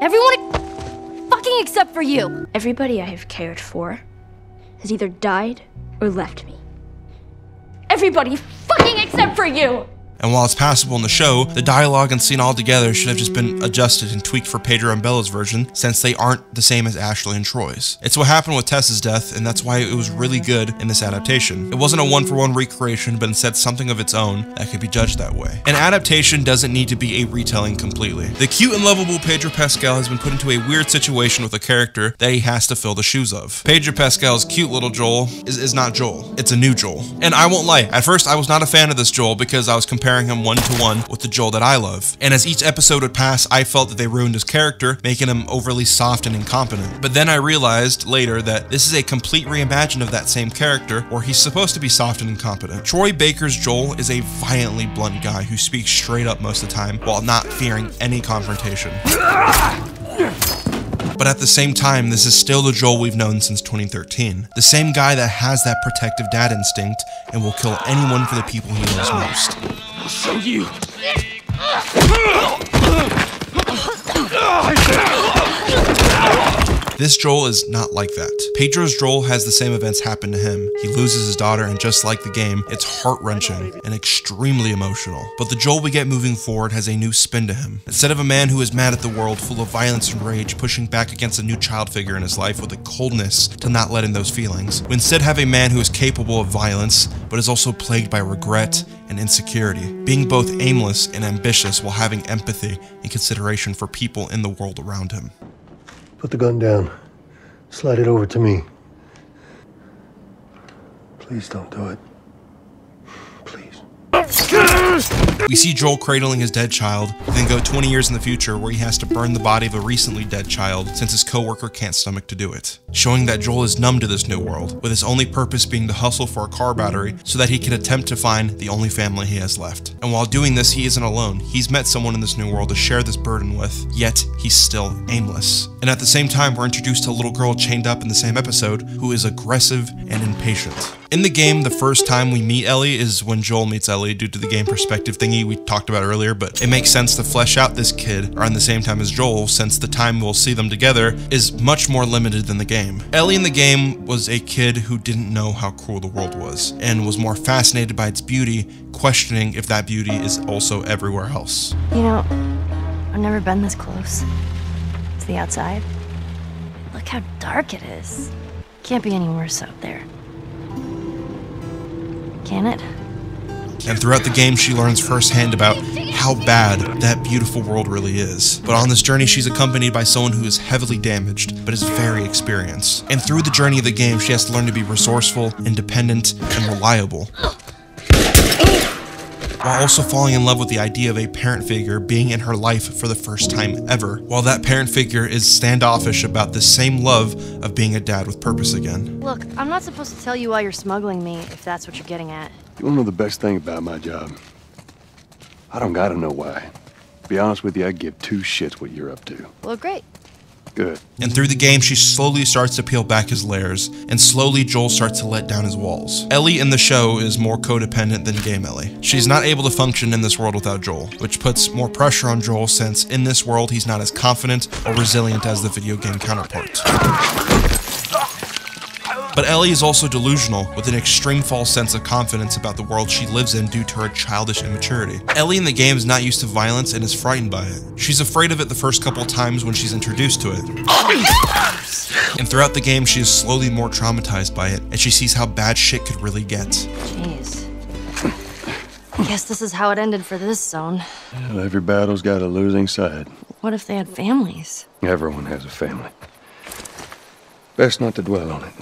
Everyone fucking except for you. Everybody I have cared for has either died or left me. Everybody fucking except for you! And while it's passable in the show, the dialogue and scene altogether should have just been adjusted and tweaked for Pedro and Bella's version, since they aren't the same as Ashley and Troy's. It's what happened with Tess's death, and that's why it was really good in this adaptation. It wasn't a one-for-one recreation, but instead something of its own that could be judged that way. An adaptation doesn't need to be a retelling completely. The cute and lovable Pedro Pascal has been put into a weird situation with a character that he has to fill the shoes of. Pedro Pascal's cute little Joel is, is not Joel, it's a new Joel. And I won't lie, at first I was not a fan of this Joel because I was comparing him one-to-one with the Joel that I love. And as each episode would pass, I felt that they ruined his character, making him overly soft and incompetent. But then I realized later that this is a complete reimagine of that same character where he's supposed to be soft and incompetent. Troy Baker's Joel is a violently blunt guy who speaks straight up most of the time while not fearing any confrontation. But at the same time, this is still the Joel we've known since twenty thirteen. The same guy that has that protective dad instinct and will kill anyone for the people he loves most. I'll show you. This Joel is not like that. Pedro's Joel has the same events happen to him. He loses his daughter, and just like the game, it's heart-wrenching and extremely emotional. But the Joel we get moving forward has a new spin to him. Instead of a man who is mad at the world, full of violence and rage, pushing back against a new child figure in his life with a coldness to not let in those feelings, we instead have a man who is capable of violence, but is also plagued by regret and insecurity, being both aimless and ambitious while having empathy and consideration for people in the world around him. Put the gun down. Slide it over to me. Please don't do it. Please. We see Joel cradling his dead child, then go twenty years in the future where he has to burn the body of a recently dead child since his coworker can't stomach to do it, showing that Joel is numb to this new world, with his only purpose being to hustle for a car battery so that he can attempt to find the only family he has left. And while doing this, he isn't alone. He's met someone in this new world to share this burden with, yet he's still aimless. And at the same time, we're introduced to a little girl chained up in the same episode who is aggressive and impatient. In the game, the first time we meet Ellie is when Joel meets Ellie due to the game perspective thingy we talked about earlier, but it makes sense to flesh out this kid around the same time as Joel, since the time we'll see them together is much more limited than the game. Ellie in the game was a kid who didn't know how cruel the world was, and was more fascinated by its beauty, questioning if that beauty is also everywhere else. You know, I've never been this close to the outside. Look how dark it is. Can't be any worse out there. Can it? And throughout the game, she learns firsthand about how bad that beautiful world really is. But on this journey, she's accompanied by someone who is heavily damaged, but is very experienced. And through the journey of the game, she has to learn to be resourceful, independent, and reliable, while also falling in love with the idea of a parent figure being in her life for the first time ever, while that parent figure is standoffish about the same love of being a dad with purpose again. Look, I'm not supposed to tell you why you're smuggling me, if that's what you're getting at. You wanna know the best thing about my job? I don't gotta know why. To be honest with you, I give two shits what you're up to. Well, great. Good. And through the game, she slowly starts to peel back his layers, and slowly Joel starts to let down his walls. Ellie in the show is more codependent than game Ellie. She's not able to function in this world without Joel, which puts more pressure on Joel since in this world he's not as confident or resilient as the video game counterpart. But Ellie is also delusional, with an extreme false sense of confidence about the world she lives in due to her childish immaturity. Ellie in the game is not used to violence and is frightened by it. She's afraid of it the first couple times when she's introduced to it. And throughout the game, she is slowly more traumatized by it, and she sees how bad shit could really get. Jeez. I guess this is how it ended for this zone. Well, every battle's got a losing side. What if they had families? Everyone has a family. Best not to dwell on it.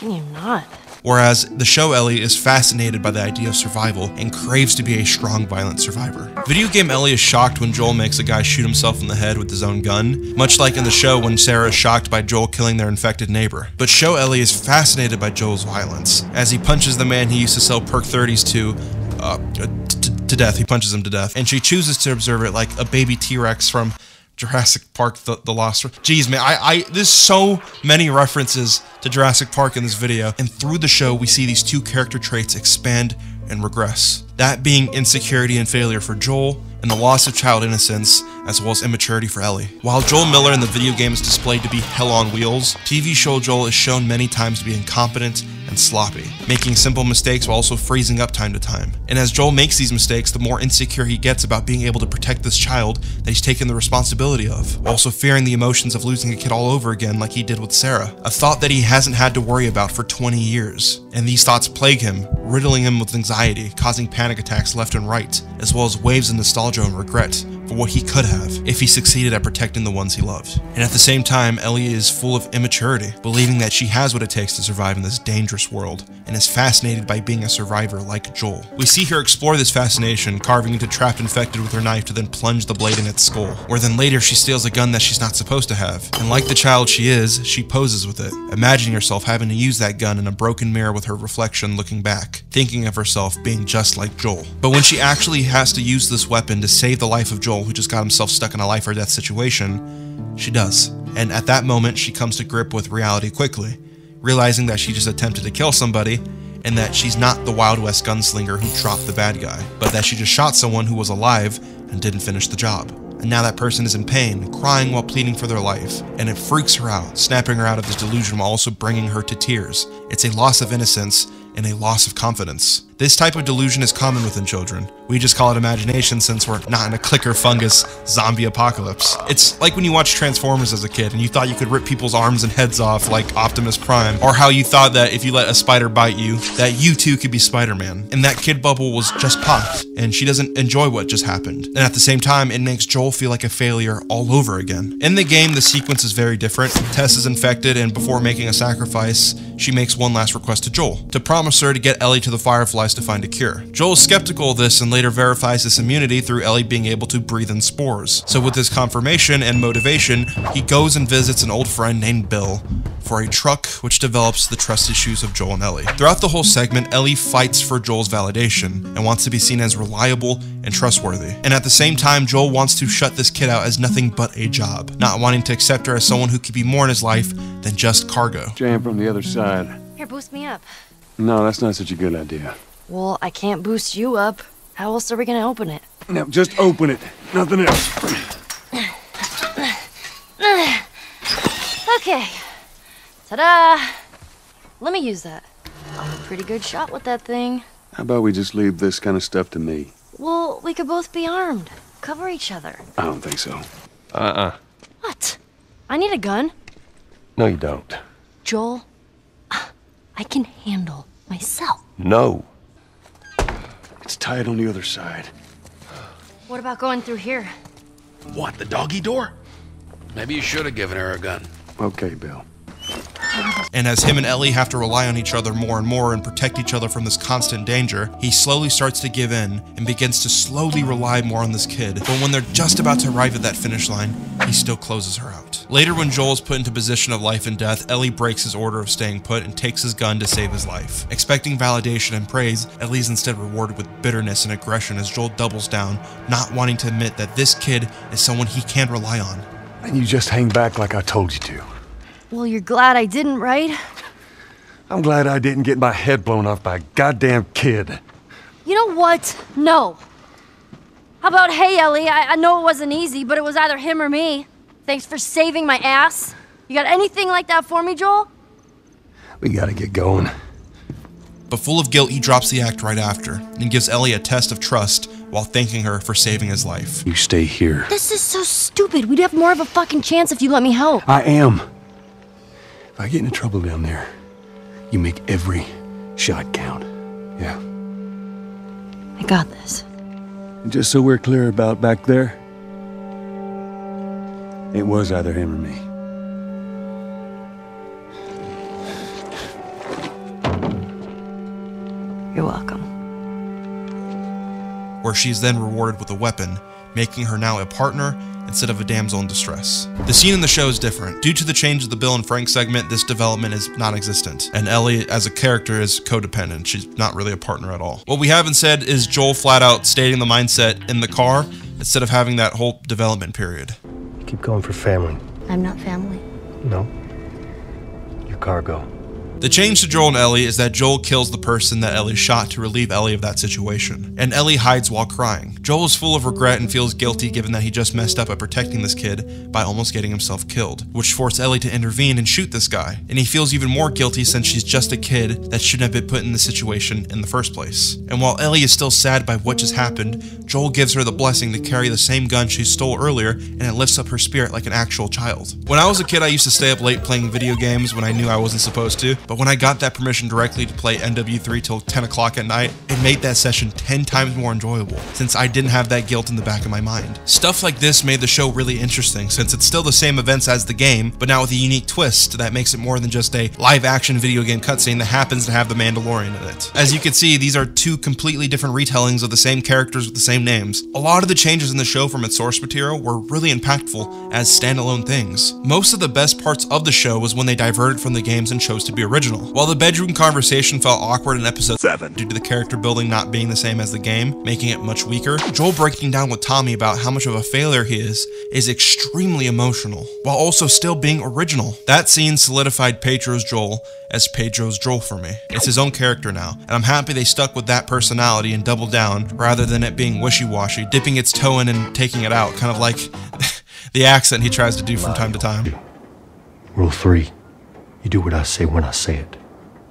You're not. Whereas the show Ellie is fascinated by the idea of survival and craves to be a strong, violent survivor. Video game Ellie is shocked when Joel makes a guy shoot himself in the head with his own gun, much like in the show when Sarah is shocked by Joel killing their infected neighbor. But show Ellie is fascinated by Joel's violence, as he punches the man he used to sell perk thirties to, uh, to, to death. He punches him to death, and she chooses to observe it like a baby T-Rex from Jurassic Park, the, the Lost... Jeez, man, I, I... There's so many references to Jurassic Park in this video, and through the show, we see these two character traits expand and regress. That being insecurity and failure for Joel, and the loss of child innocence, as well as immaturity for Ellie. While Joel Miller in the video game is displayed to be hell on wheels, T V show Joel is shown many times to be incompetent, and sloppy, making simple mistakes while also freezing up time to time. And as Joel makes these mistakes, the more insecure he gets about being able to protect this child that he's taken the responsibility of, while also fearing the emotions of losing a kid all over again like he did with Sarah, a thought that he hasn't had to worry about for twenty years. And these thoughts plague him, riddling him with anxiety, causing panic attacks left and right, as well as waves of nostalgia and regret for what he could have if he succeeded at protecting the ones he loved. And at the same time, Ellie is full of immaturity, believing that she has what it takes to survive in this dangerous world, and is fascinated by being a survivor like Joel. We see her explore this fascination, carving into trapped infected with her knife to then plunge the blade in its skull, where then later she steals a gun that she's not supposed to have, and like the child she is, she poses with it, imagining herself having to use that gun in a broken mirror with her reflection looking back, thinking of herself being just like Joel. But when she actually has to use this weapon to save the life of Joel, who just got himself stuck in a life or death situation, she does. And at that moment, she comes to grip with reality quickly, realizing that she just attempted to kill somebody, and that she's not the Wild West gunslinger who dropped the bad guy, but that she just shot someone who was alive and didn't finish the job. And now that person is in pain, crying while pleading for their life, and it freaks her out, snapping her out of this delusion while also bringing her to tears. It's a loss of innocence and a loss of confidence. This type of delusion is common within children. We just call it imagination since we're not in a clicker fungus zombie apocalypse. It's like when you watch Transformers as a kid and you thought you could rip people's arms and heads off like Optimus Prime, or how you thought that if you let a spider bite you, that you too could be Spider-Man. And that kid bubble was just popped, and she doesn't enjoy what just happened. And at the same time, it makes Joel feel like a failure all over again. In the game, the sequence is very different. Tess is infected, and before making a sacrifice, she makes one last request to Joel, to promise her to get Ellie to the Fireflies to find a cure. Joel is skeptical of this and later verifies this immunity through Ellie being able to breathe in spores. So with this confirmation and motivation, he goes and visits an old friend named Bill for a truck which develops the trust issues of Joel and Ellie. Throughout the whole segment, Ellie fights for Joel's validation and wants to be seen as reliable and trustworthy. And at the same time, Joel wants to shut this kid out as nothing but a job, not wanting to accept her as someone who could be more in his life than just cargo. Jam from the other side. Here, boost me up. No, that's not such a good idea. Well, I can't boost you up. How else are we gonna open it? No, just open it. Nothing else. Okay. Ta-da! Let me use that. I'm a pretty good shot with that thing. How about we just leave this kind of stuff to me? Well, we could both be armed. Cover each other. I don't think so. Uh-uh. What? I need a gun. No, you don't. Joel, I can handle myself. No. It's tied on the other side. What about going through here? What, the doggy door? Maybe you should have given her a gun. Okay, Bill. And as him and Ellie have to rely on each other more and more and protect each other from this constant danger, he slowly starts to give in and begins to slowly rely more on this kid. But when they're just about to arrive at that finish line, he still closes her out. Later, when Joel is put into position of life and death, Ellie breaks his order of staying put and takes his gun to save his life. Expecting validation and praise, Ellie is instead rewarded with bitterness and aggression as Joel doubles down, not wanting to admit that this kid is someone he can rely on. And you just hang back like I told you to. Well, you're glad I didn't, right? I'm glad I didn't get my head blown off by a goddamn kid. You know what? No. How about, hey, Ellie, I, I know it wasn't easy, but it was either him or me. Thanks for saving my ass. You got anything like that for me, Joel? We gotta get going. But full of guilt, he drops the act right after and gives Ellie a test of trust while thanking her for saving his life. You stay here. This is so stupid. We'd have more of a fucking chance if you let me help. I am. If I get into trouble down there, you make every shot count. Yeah. I got this. And just so we're clear about back there, it was either him or me. You're welcome. Where she is then rewarded with a weapon, making her now a partner instead of a damsel in distress. The scene in the show is different. Due to the change of the Bill and Frank segment, this development is non-existent, and Ellie as a character is codependent. She's not really a partner at all. What we haven't said is Joel flat out stating the mindset in the car instead of having that whole development period. You keep going for family. I'm not family. No. You're cargo. The change to Joel and Ellie is that Joel kills the person that Ellie shot to relieve Ellie of that situation, and Ellie hides while crying. Joel is full of regret and feels guilty given that he just messed up at protecting this kid by almost getting himself killed, which forced Ellie to intervene and shoot this guy, and he feels even more guilty since she's just a kid that shouldn't have been put in this situation in the first place. And while Ellie is still sad by what just happened, Joel gives her the blessing to carry the same gun she stole earlier, and it lifts up her spirit like an actual child. When I was a kid, I used to stay up late playing video games when I knew I wasn't supposed to, but when I got that permission directly to play N W three till ten o'clock at night, it made that session ten times more enjoyable, since I didn't have that guilt in the back of my mind. Stuff like this made the show really interesting, since it's still the same events as the game, but now with a unique twist that makes it more than just a live-action video game cutscene that happens to have The Mandalorian in it. As you can see, these are two completely different retellings of the same characters with the same names. A lot of the changes in the show from its source material were really impactful as standalone things. Most of the best parts of the show was when they diverted from the games and chose to be original. While the bedroom conversation felt awkward in episode seven due to the character building not being the same as the game, making it much weaker, Joel breaking down with Tommy about how much of a failure he is is extremely emotional, while also still being original. That scene solidified Pedro's Joel as Pedro's Joel for me. It's his own character now, and I'm happy they stuck with that personality and doubled down rather than it being wishy-washy, dipping its toe in and taking it out, kind of like the accent he tries to do from time to time. Rule three, you do what I say when I say it.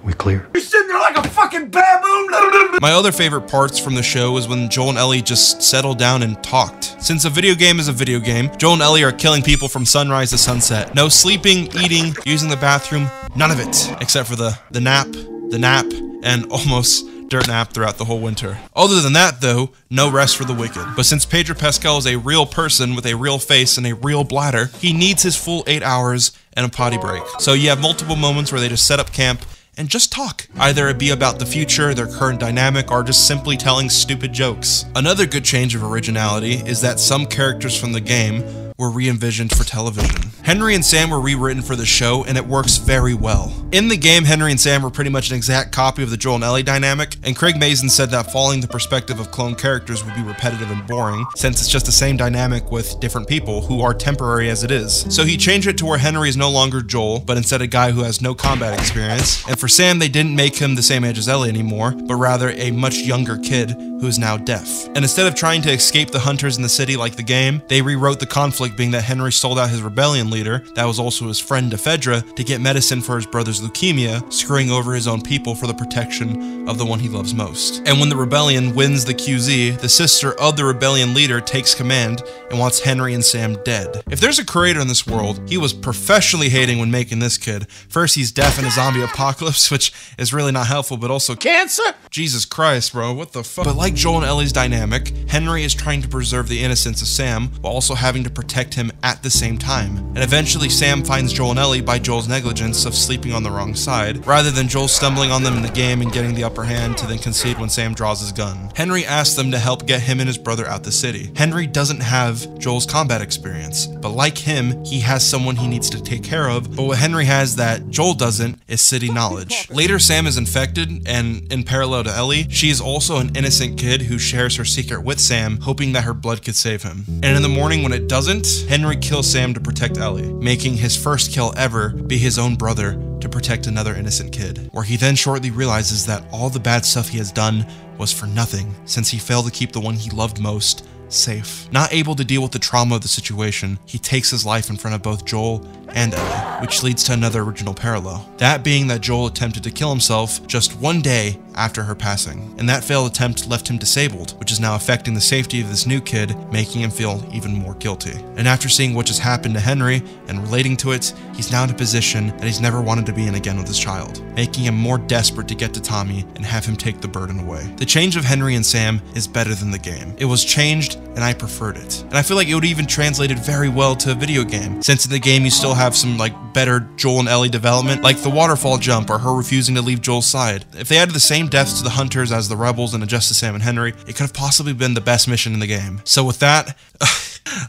We clear? You're sitting there like a fucking baboon! My other favorite parts from the show was when Joel and Ellie just settled down and talked. Since a video game is a video game, Joel and Ellie are killing people from sunrise to sunset. No sleeping, eating, using the bathroom, none of it. Except for the, the nap, the nap, and almost dirt nap throughout the whole winter. Other than that though, no rest for the wicked. But since Pedro Pascal is a real person with a real face and a real bladder, he needs his full eight hours and a potty break. So you have multiple moments where they just set up camp and just talk. Either it be about the future, their current dynamic, or just simply telling stupid jokes. Another good change of originality is that some characters from the game were re-envisioned for television. Henry and Sam were rewritten for the show, and it works very well. In the game, Henry and Sam were pretty much an exact copy of the Joel and Ellie dynamic, and Craig Mazin said that following the perspective of clone characters would be repetitive and boring, since it's just the same dynamic with different people who are temporary as it is. So he changed it to where Henry is no longer Joel, but instead a guy who has no combat experience, and for Sam, they didn't make him the same age as Ellie anymore, but rather a much younger kid who is now deaf. And instead of trying to escape the hunters in the city like the game, they rewrote the conflict being that Henry sold out his rebellion leader, that was also his friend Ephedra, to get medicine for his brother's leukemia, screwing over his own people for the protection of the one he loves most. And when the rebellion wins the Q Z, the sister of the rebellion leader takes command and wants Henry and Sam dead. If there's a creator in this world, he was professionally hating when making this kid. First, he's deaf in a zombie apocalypse, which is really not helpful, but also cancer? Jesus Christ, bro, what the fuck? But like Joel and Ellie's dynamic, Henry is trying to preserve the innocence of Sam, while also having to protect him at the same time. And eventually Sam finds Joel and Ellie by Joel's negligence of sleeping on the wrong side, rather than Joel stumbling on them in the game and getting the upper hand to then concede when Sam draws his gun. Henry asks them to help get him and his brother out the city. Henry doesn't have Joel's combat experience, but like him, he has someone he needs to take care of, but what Henry has that Joel doesn't is city knowledge. Later Sam is infected, and in parallel to Ellie, she is also an innocent kid who shares her secret with Sam, hoping that her blood could save him. And in the morning when it doesn't, Henry kills Sam to protect Ellie, making his first kill ever be his own brother to protect another innocent kid, where he then shortly realizes that all the bad stuff he has done was for nothing, since he failed to keep the one he loved most safe. Not able to deal with the trauma of the situation, he takes his life in front of both Joel and Ellie, which leads to another original parallel. That being that Joel attempted to kill himself just one day after her passing, and that failed attempt left him disabled, which is now affecting the safety of this new kid, making him feel even more guilty. And after seeing what just happened to Henry and relating to it, he's now in a position that he's never wanted to be in again with his child, making him more desperate to get to Tommy and have him take the burden away. The change of Henry and Sam is better than the game. It was changed and I preferred it. And I feel like it would even translated very well to a video game, since in the game you still have some like better Joel and Ellie development, like the waterfall jump or her refusing to leave Joel's side. If they added the same deaths to the hunters as the rebels and adjust to Sam and Henry, it could have possibly been the best mission in the game. So with that,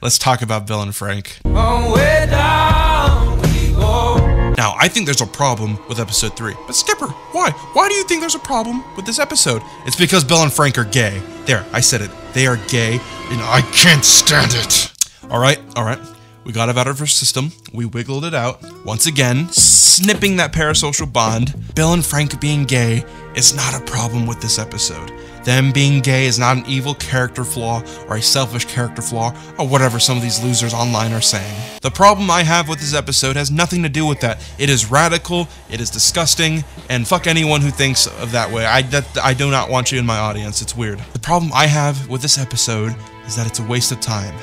let's talk about Bill and Frank. Oh, we're down, we go. Now, I think there's a problem with episode three, but Skipper, why? Why do you think there's a problem with this episode? It's because Bill and Frank are gay. There, I said it. They are gay, and I can't stand it. All right, all right. We got it out of her system. We wiggled it out. Once again, snipping that parasocial bond. Bill and Frank being gay is not a problem with this episode. Them being gay is not an evil character flaw or a selfish character flaw or whatever some of these losers online are saying. The problem I have with this episode has nothing to do with that. It is radical, it is disgusting, and fuck anyone who thinks of that way. I, that, I do not want you in my audience, it's weird. The problem I have with this episode is that it's a waste of time.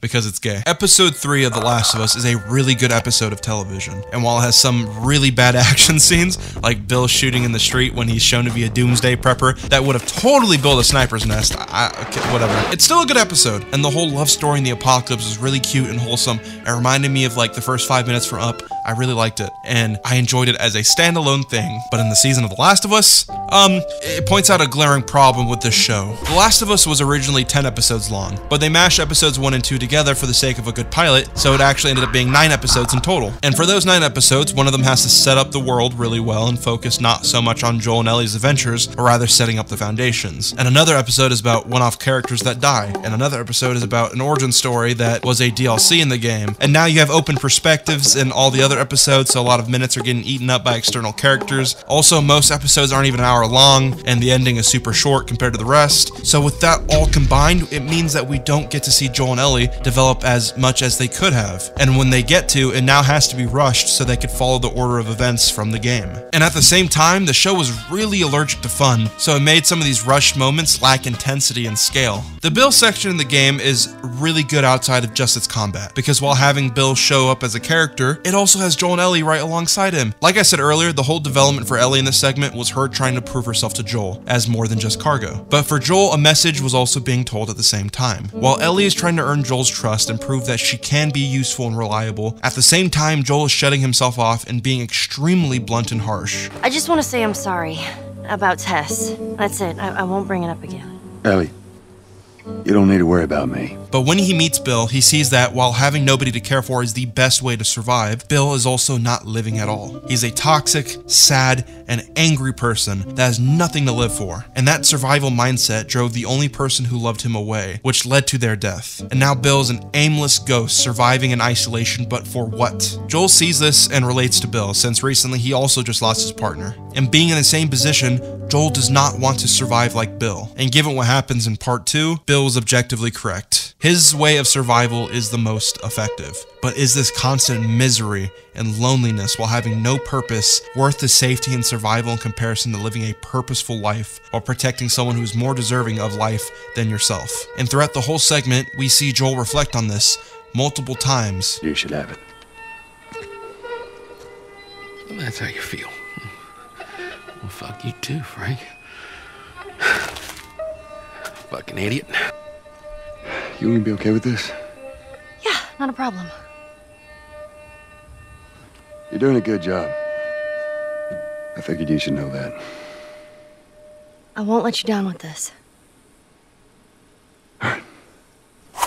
Because it's gay. Episode three of The Last of Us is a really good episode of television, and while it has some really bad action scenes, like Bill shooting in the street when he's shown to be a doomsday prepper, that would have totally built a sniper's nest, I, okay, whatever. It's still a good episode, and the whole love story in the apocalypse is really cute and wholesome. It reminded me of like the first five minutes from Up. I really liked it, and I enjoyed it as a standalone thing, but in the season of The Last of Us, um, it points out a glaring problem with this show. The Last of Us was originally ten episodes long, but they mashed episodes one and two together for the sake of a good pilot, so it actually ended up being nine episodes in total. And for those nine episodes, one of them has to set up the world really well and focus not so much on Joel and Ellie's adventures, but rather setting up the foundations. And another episode is about one-off characters that die, and another episode is about an origin story that was a D L C in the game. And now you have open perspectives in all the other episodes, so a lot of minutes are getting eaten up by external characters. Also, most episodes aren't even an hour long, and the ending is super short compared to the rest. So with that all combined, it means that we don't get to see Joel and Ellie develop as much as they could have, and when they get to, it now has to be rushed so they could follow the order of events from the game. And at the same time, the show was really allergic to fun, so it made some of these rushed moments lack intensity and scale. The Bill section in the game is really good outside of just its combat, because while having Bill show up as a character, it also has Joel and Ellie right alongside him. Like I said earlier, the whole development for Ellie in this segment was her trying to prove herself to Joel as more than just cargo. But for Joel, a message was also being told at the same time. While Ellie is trying to earn Joel's trust and prove that she can be useful and reliable, at the same time, Joel is shutting himself off and being extremely blunt and harsh. I just want to say I'm sorry about Tess. That's it. I, I won't bring it up again. Ellie, you don't need to worry about me. But when he meets Bill, he sees that while having nobody to care for is the best way to survive, Bill is also not living at all. He's a toxic, sad, and angry person that has nothing to live for. And that survival mindset drove the only person who loved him away, which led to their death. And now Bill's an aimless ghost surviving in isolation, but for what? Joel sees this and relates to Bill, since recently he also just lost his partner. And being in the same position, Joel does not want to survive like Bill. And given what happens in part two, Bill was objectively correct. His way of survival is the most effective, but is this constant misery and loneliness while having no purpose worth the safety and survival in comparison to living a purposeful life while protecting someone who's more deserving of life than yourself? And throughout the whole segment, we see Joel reflect on this multiple times. You should have it. That's how you feel. Well, fuck you too, Frank. Fucking idiot. You gonna be okay with this? Yeah, not a problem. You're doing a good job. I figured you should know that. I won't let you down with this. All right.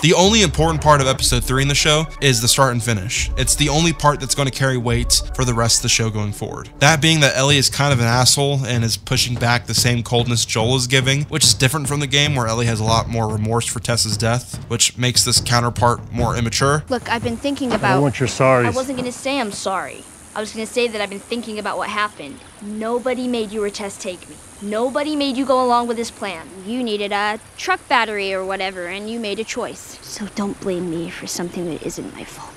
The only important part of episode three in the show is the start and finish. It's the only part that's going to carry weight for the rest of the show going forward. That being that Ellie is kind of an asshole and is pushing back the same coldness Joel is giving, which is different from the game where Ellie has a lot more remorse for Tess's death, which makes this counterpart more immature. Look, I've been thinking about... I want your sorries. I wasn't going to say I'm sorry. I was going to say that I've been thinking about what happened. Nobody made you or Tess take me. Nobody made you go along with this plan. You needed a truck battery or whatever, and you made a choice. So don't blame me for something that isn't my fault.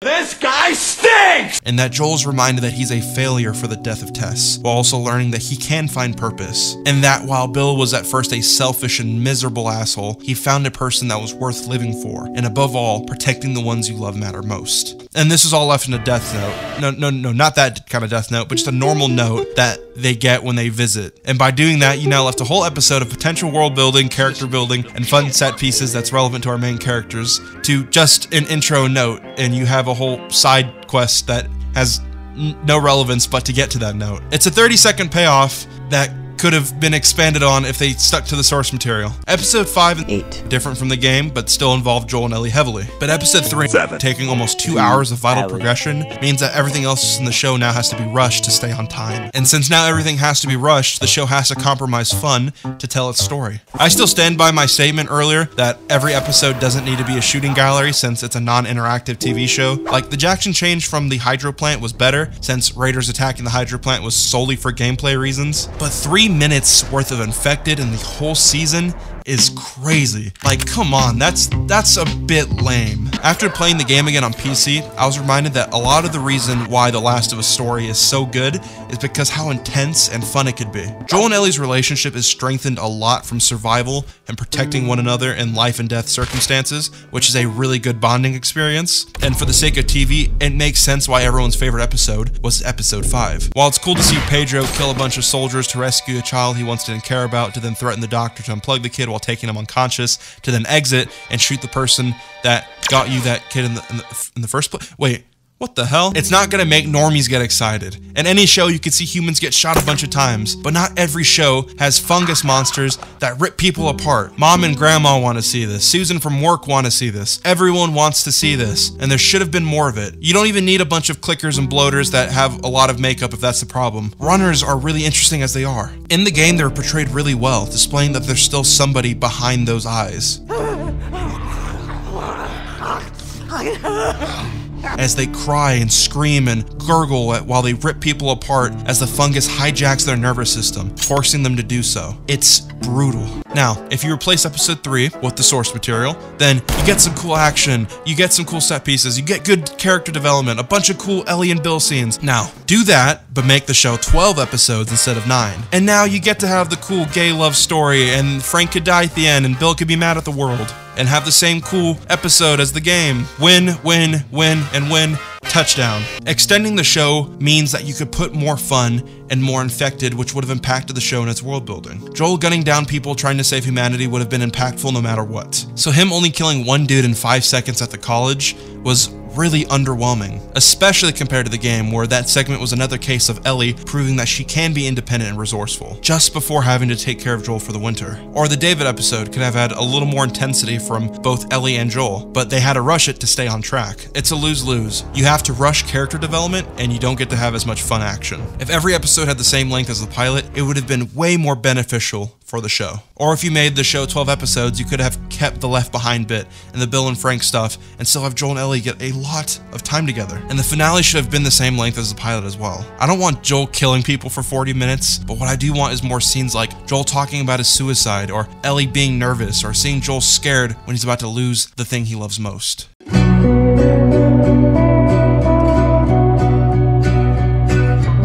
This guy stinks! And that Joel's reminded that he's a failure for the death of Tess, while also learning that he can find purpose. And that while Bill was at first a selfish and miserable asshole, he found a person that was worth living for, and above all, protecting the ones you love matter most. And this is all left in a death note. No, no, no, not that kind of death note, but just a normal note that they get when they visit. And by doing that, you now left a whole episode of potential world building, character building, and fun set pieces that's relevant to our main characters to just an intro note, and you have a whole side quest that has no relevance but to get to that note. It's a thirty second payoff that could have been expanded on if they stuck to the source material. Episode five and eight, different from the game, but still involved Joel and Ellie heavily. But episode three, seven, taking almost two hours of vital progression, means that everything else in the show now has to be rushed to stay on time. And since now everything has to be rushed, the show has to compromise fun to tell its story. I still stand by my statement earlier that every episode doesn't need to be a shooting gallery since it's a non-interactive T V show. Like, the Jackson change from the hydro plant was better since Raiders attacking the hydro plant was solely for gameplay reasons, but three minutes worth of Infected in the whole season is crazy. Like, come on, that's that's a bit lame. After playing the game again on P C, I was reminded that a lot of the reason why The Last of Us story is so good is because how intense and fun it could be. Joel and Ellie's relationship is strengthened a lot from survival and protecting one another in life and death circumstances, which is a really good bonding experience. And for the sake of T V, it makes sense why everyone's favorite episode was episode five. While it's cool to see Pedro kill a bunch of soldiers to rescue a child he once didn't care about, to then threaten the doctor to unplug the kid while taking him unconscious, to then exit and shoot the person that got you that kid in the, in the, in the first place. Wait, what the hell? It's not gonna make normies get excited. In any show, you can see humans get shot a bunch of times, but not every show has fungus monsters that rip people apart. Mom and grandma wanna see this. Susan from work wanna see this. Everyone wants to see this, and there should have been more of it. You don't even need a bunch of clickers and bloaters that have a lot of makeup if that's the problem. Runners are really interesting as they are. In the game, they're portrayed really well, displaying that there's still somebody behind those eyes, as they cry and scream and gurgle at, while they rip people apart as the fungus hijacks their nervous system, forcing them to do so. It's brutal. Now, if you replace episode three with the source material, then you get some cool action, you get some cool set pieces, you get good character development, a bunch of cool Ellie and Bill scenes. Now, do that, but make the show twelve episodes instead of nine. And now you get to have the cool gay love story, and Frank could die at the end, and Bill could be mad at the world, and have the same cool episode as the game. Win, win, win, and win. Touchdown. Extending the show means that you could put more fun and more Infected, which would have impacted the show and its world building. Joel gunning down people trying to save humanity would have been impactful no matter what. So him only killing one dude in five seconds at the college was really underwhelming, especially compared to the game, where that segment was another case of Ellie proving that she can be independent and resourceful, just before having to take care of Joel for the winter. Or the David episode could have had a little more intensity from both Ellie and Joel, but they had to rush it to stay on track. It's a lose-lose. You have to rush character development, and you don't get to have as much fun action. If every episode had the same length as the pilot, it would have been way more beneficial for the show. Or if you made the show twelve episodes, you could have kept the Left Behind bit and the Bill and Frank stuff and still have Joel and Ellie get a lot of time together. And the finale should have been the same length as the pilot as well. I don't want Joel killing people for forty minutes, but what I do want is more scenes like Joel talking about his suicide, or Ellie being nervous, or seeing Joel scared when he's about to lose the thing he loves most.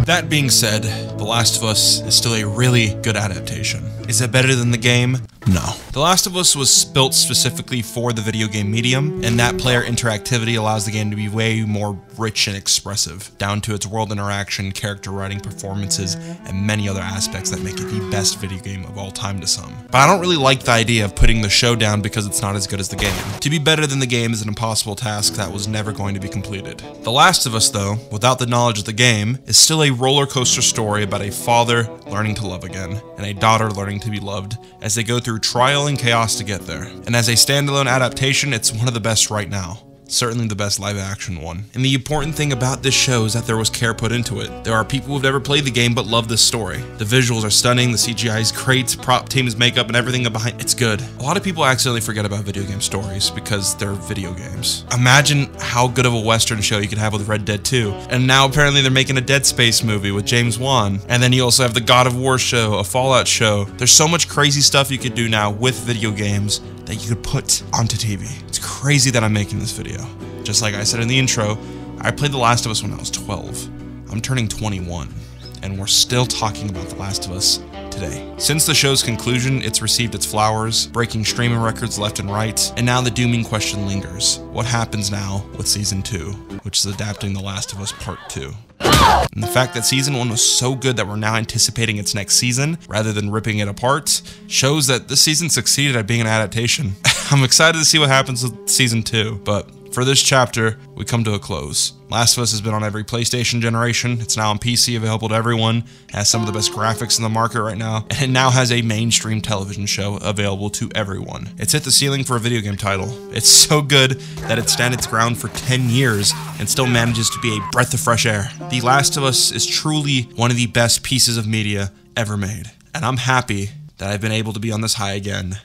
That being said, The Last of Us is still a really good adaptation. Is it better than the game? No. The Last of Us was built specifically for the video game medium, and that player interactivity allows the game to be way more rich and expressive, down to its world interaction, character writing, performances, and many other aspects that make it the best video game of all time to some. But I don't really like the idea of putting the show down because it's not as good as the game. To be better than the game is an impossible task that was never going to be completed. The Last of Us, though, without the knowledge of the game, is still a roller coaster story about a father learning to love again, and a daughter learning to be loved, as they go through trial and chaos to get there. And as a standalone adaptation, it's one of the best right now. Certainly the best live action one. And the important thing about this show is that there was care put into it. There are people who've never played the game but love this story. The visuals are stunning, the C G I is great, prop teams, makeup, and everything behind it's good. A lot of people accidentally forget about video game stories because they're video games. Imagine how good of a Western show you could have with Red Dead two. And now apparently they're making a Dead Space movie with James Wan. And then you also have the God of War show, a Fallout show. There's so much crazy stuff you could do now with video games that you could put onto T V. It's crazy that I'm making this video. Just like I said in the intro, I played The Last of Us when I was twelve. I'm turning twenty-one, and we're still talking about The Last of Us today. Since the show's conclusion, it's received its flowers, breaking streaming records left and right, and now the dooming question lingers. What happens now with Season two, which is adapting The Last of Us Part two? And the fact that Season one was so good that we're now anticipating its next season, rather than ripping it apart, shows that this season succeeded at being an adaptation. I'm excited to see what happens with Season two, but for this chapter, we come to a close. Last of Us has been on every PlayStation generation, it's now on P C, available to everyone, it has some of the best graphics in the market right now, and it now has a mainstream television show available to everyone. It's hit the ceiling for a video game title. It's so good that it stands its ground for ten years and still manages to be a breath of fresh air. The Last of Us is truly one of the best pieces of media ever made, and I'm happy that I've been able to be on this high again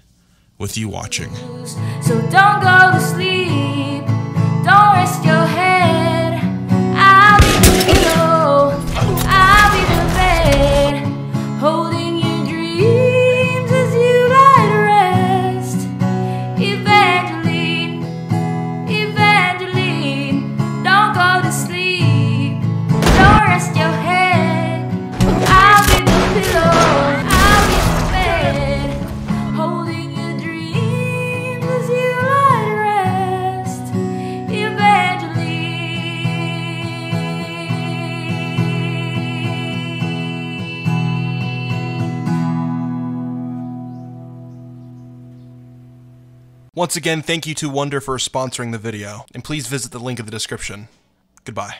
with you watching. So don't go to sleep, don't rest your head, I'll be below, I'll be prepared, holding your dreams as you lie to rest. Evangeline, Evangeline, don't go to sleep, don't rest your head, I'll be the pillow, I'll be prepared, holding your dreams as you lie to rest. Evangeline. Once again, thank you to Wonder for sponsoring the video, and please visit the link in the description. Goodbye.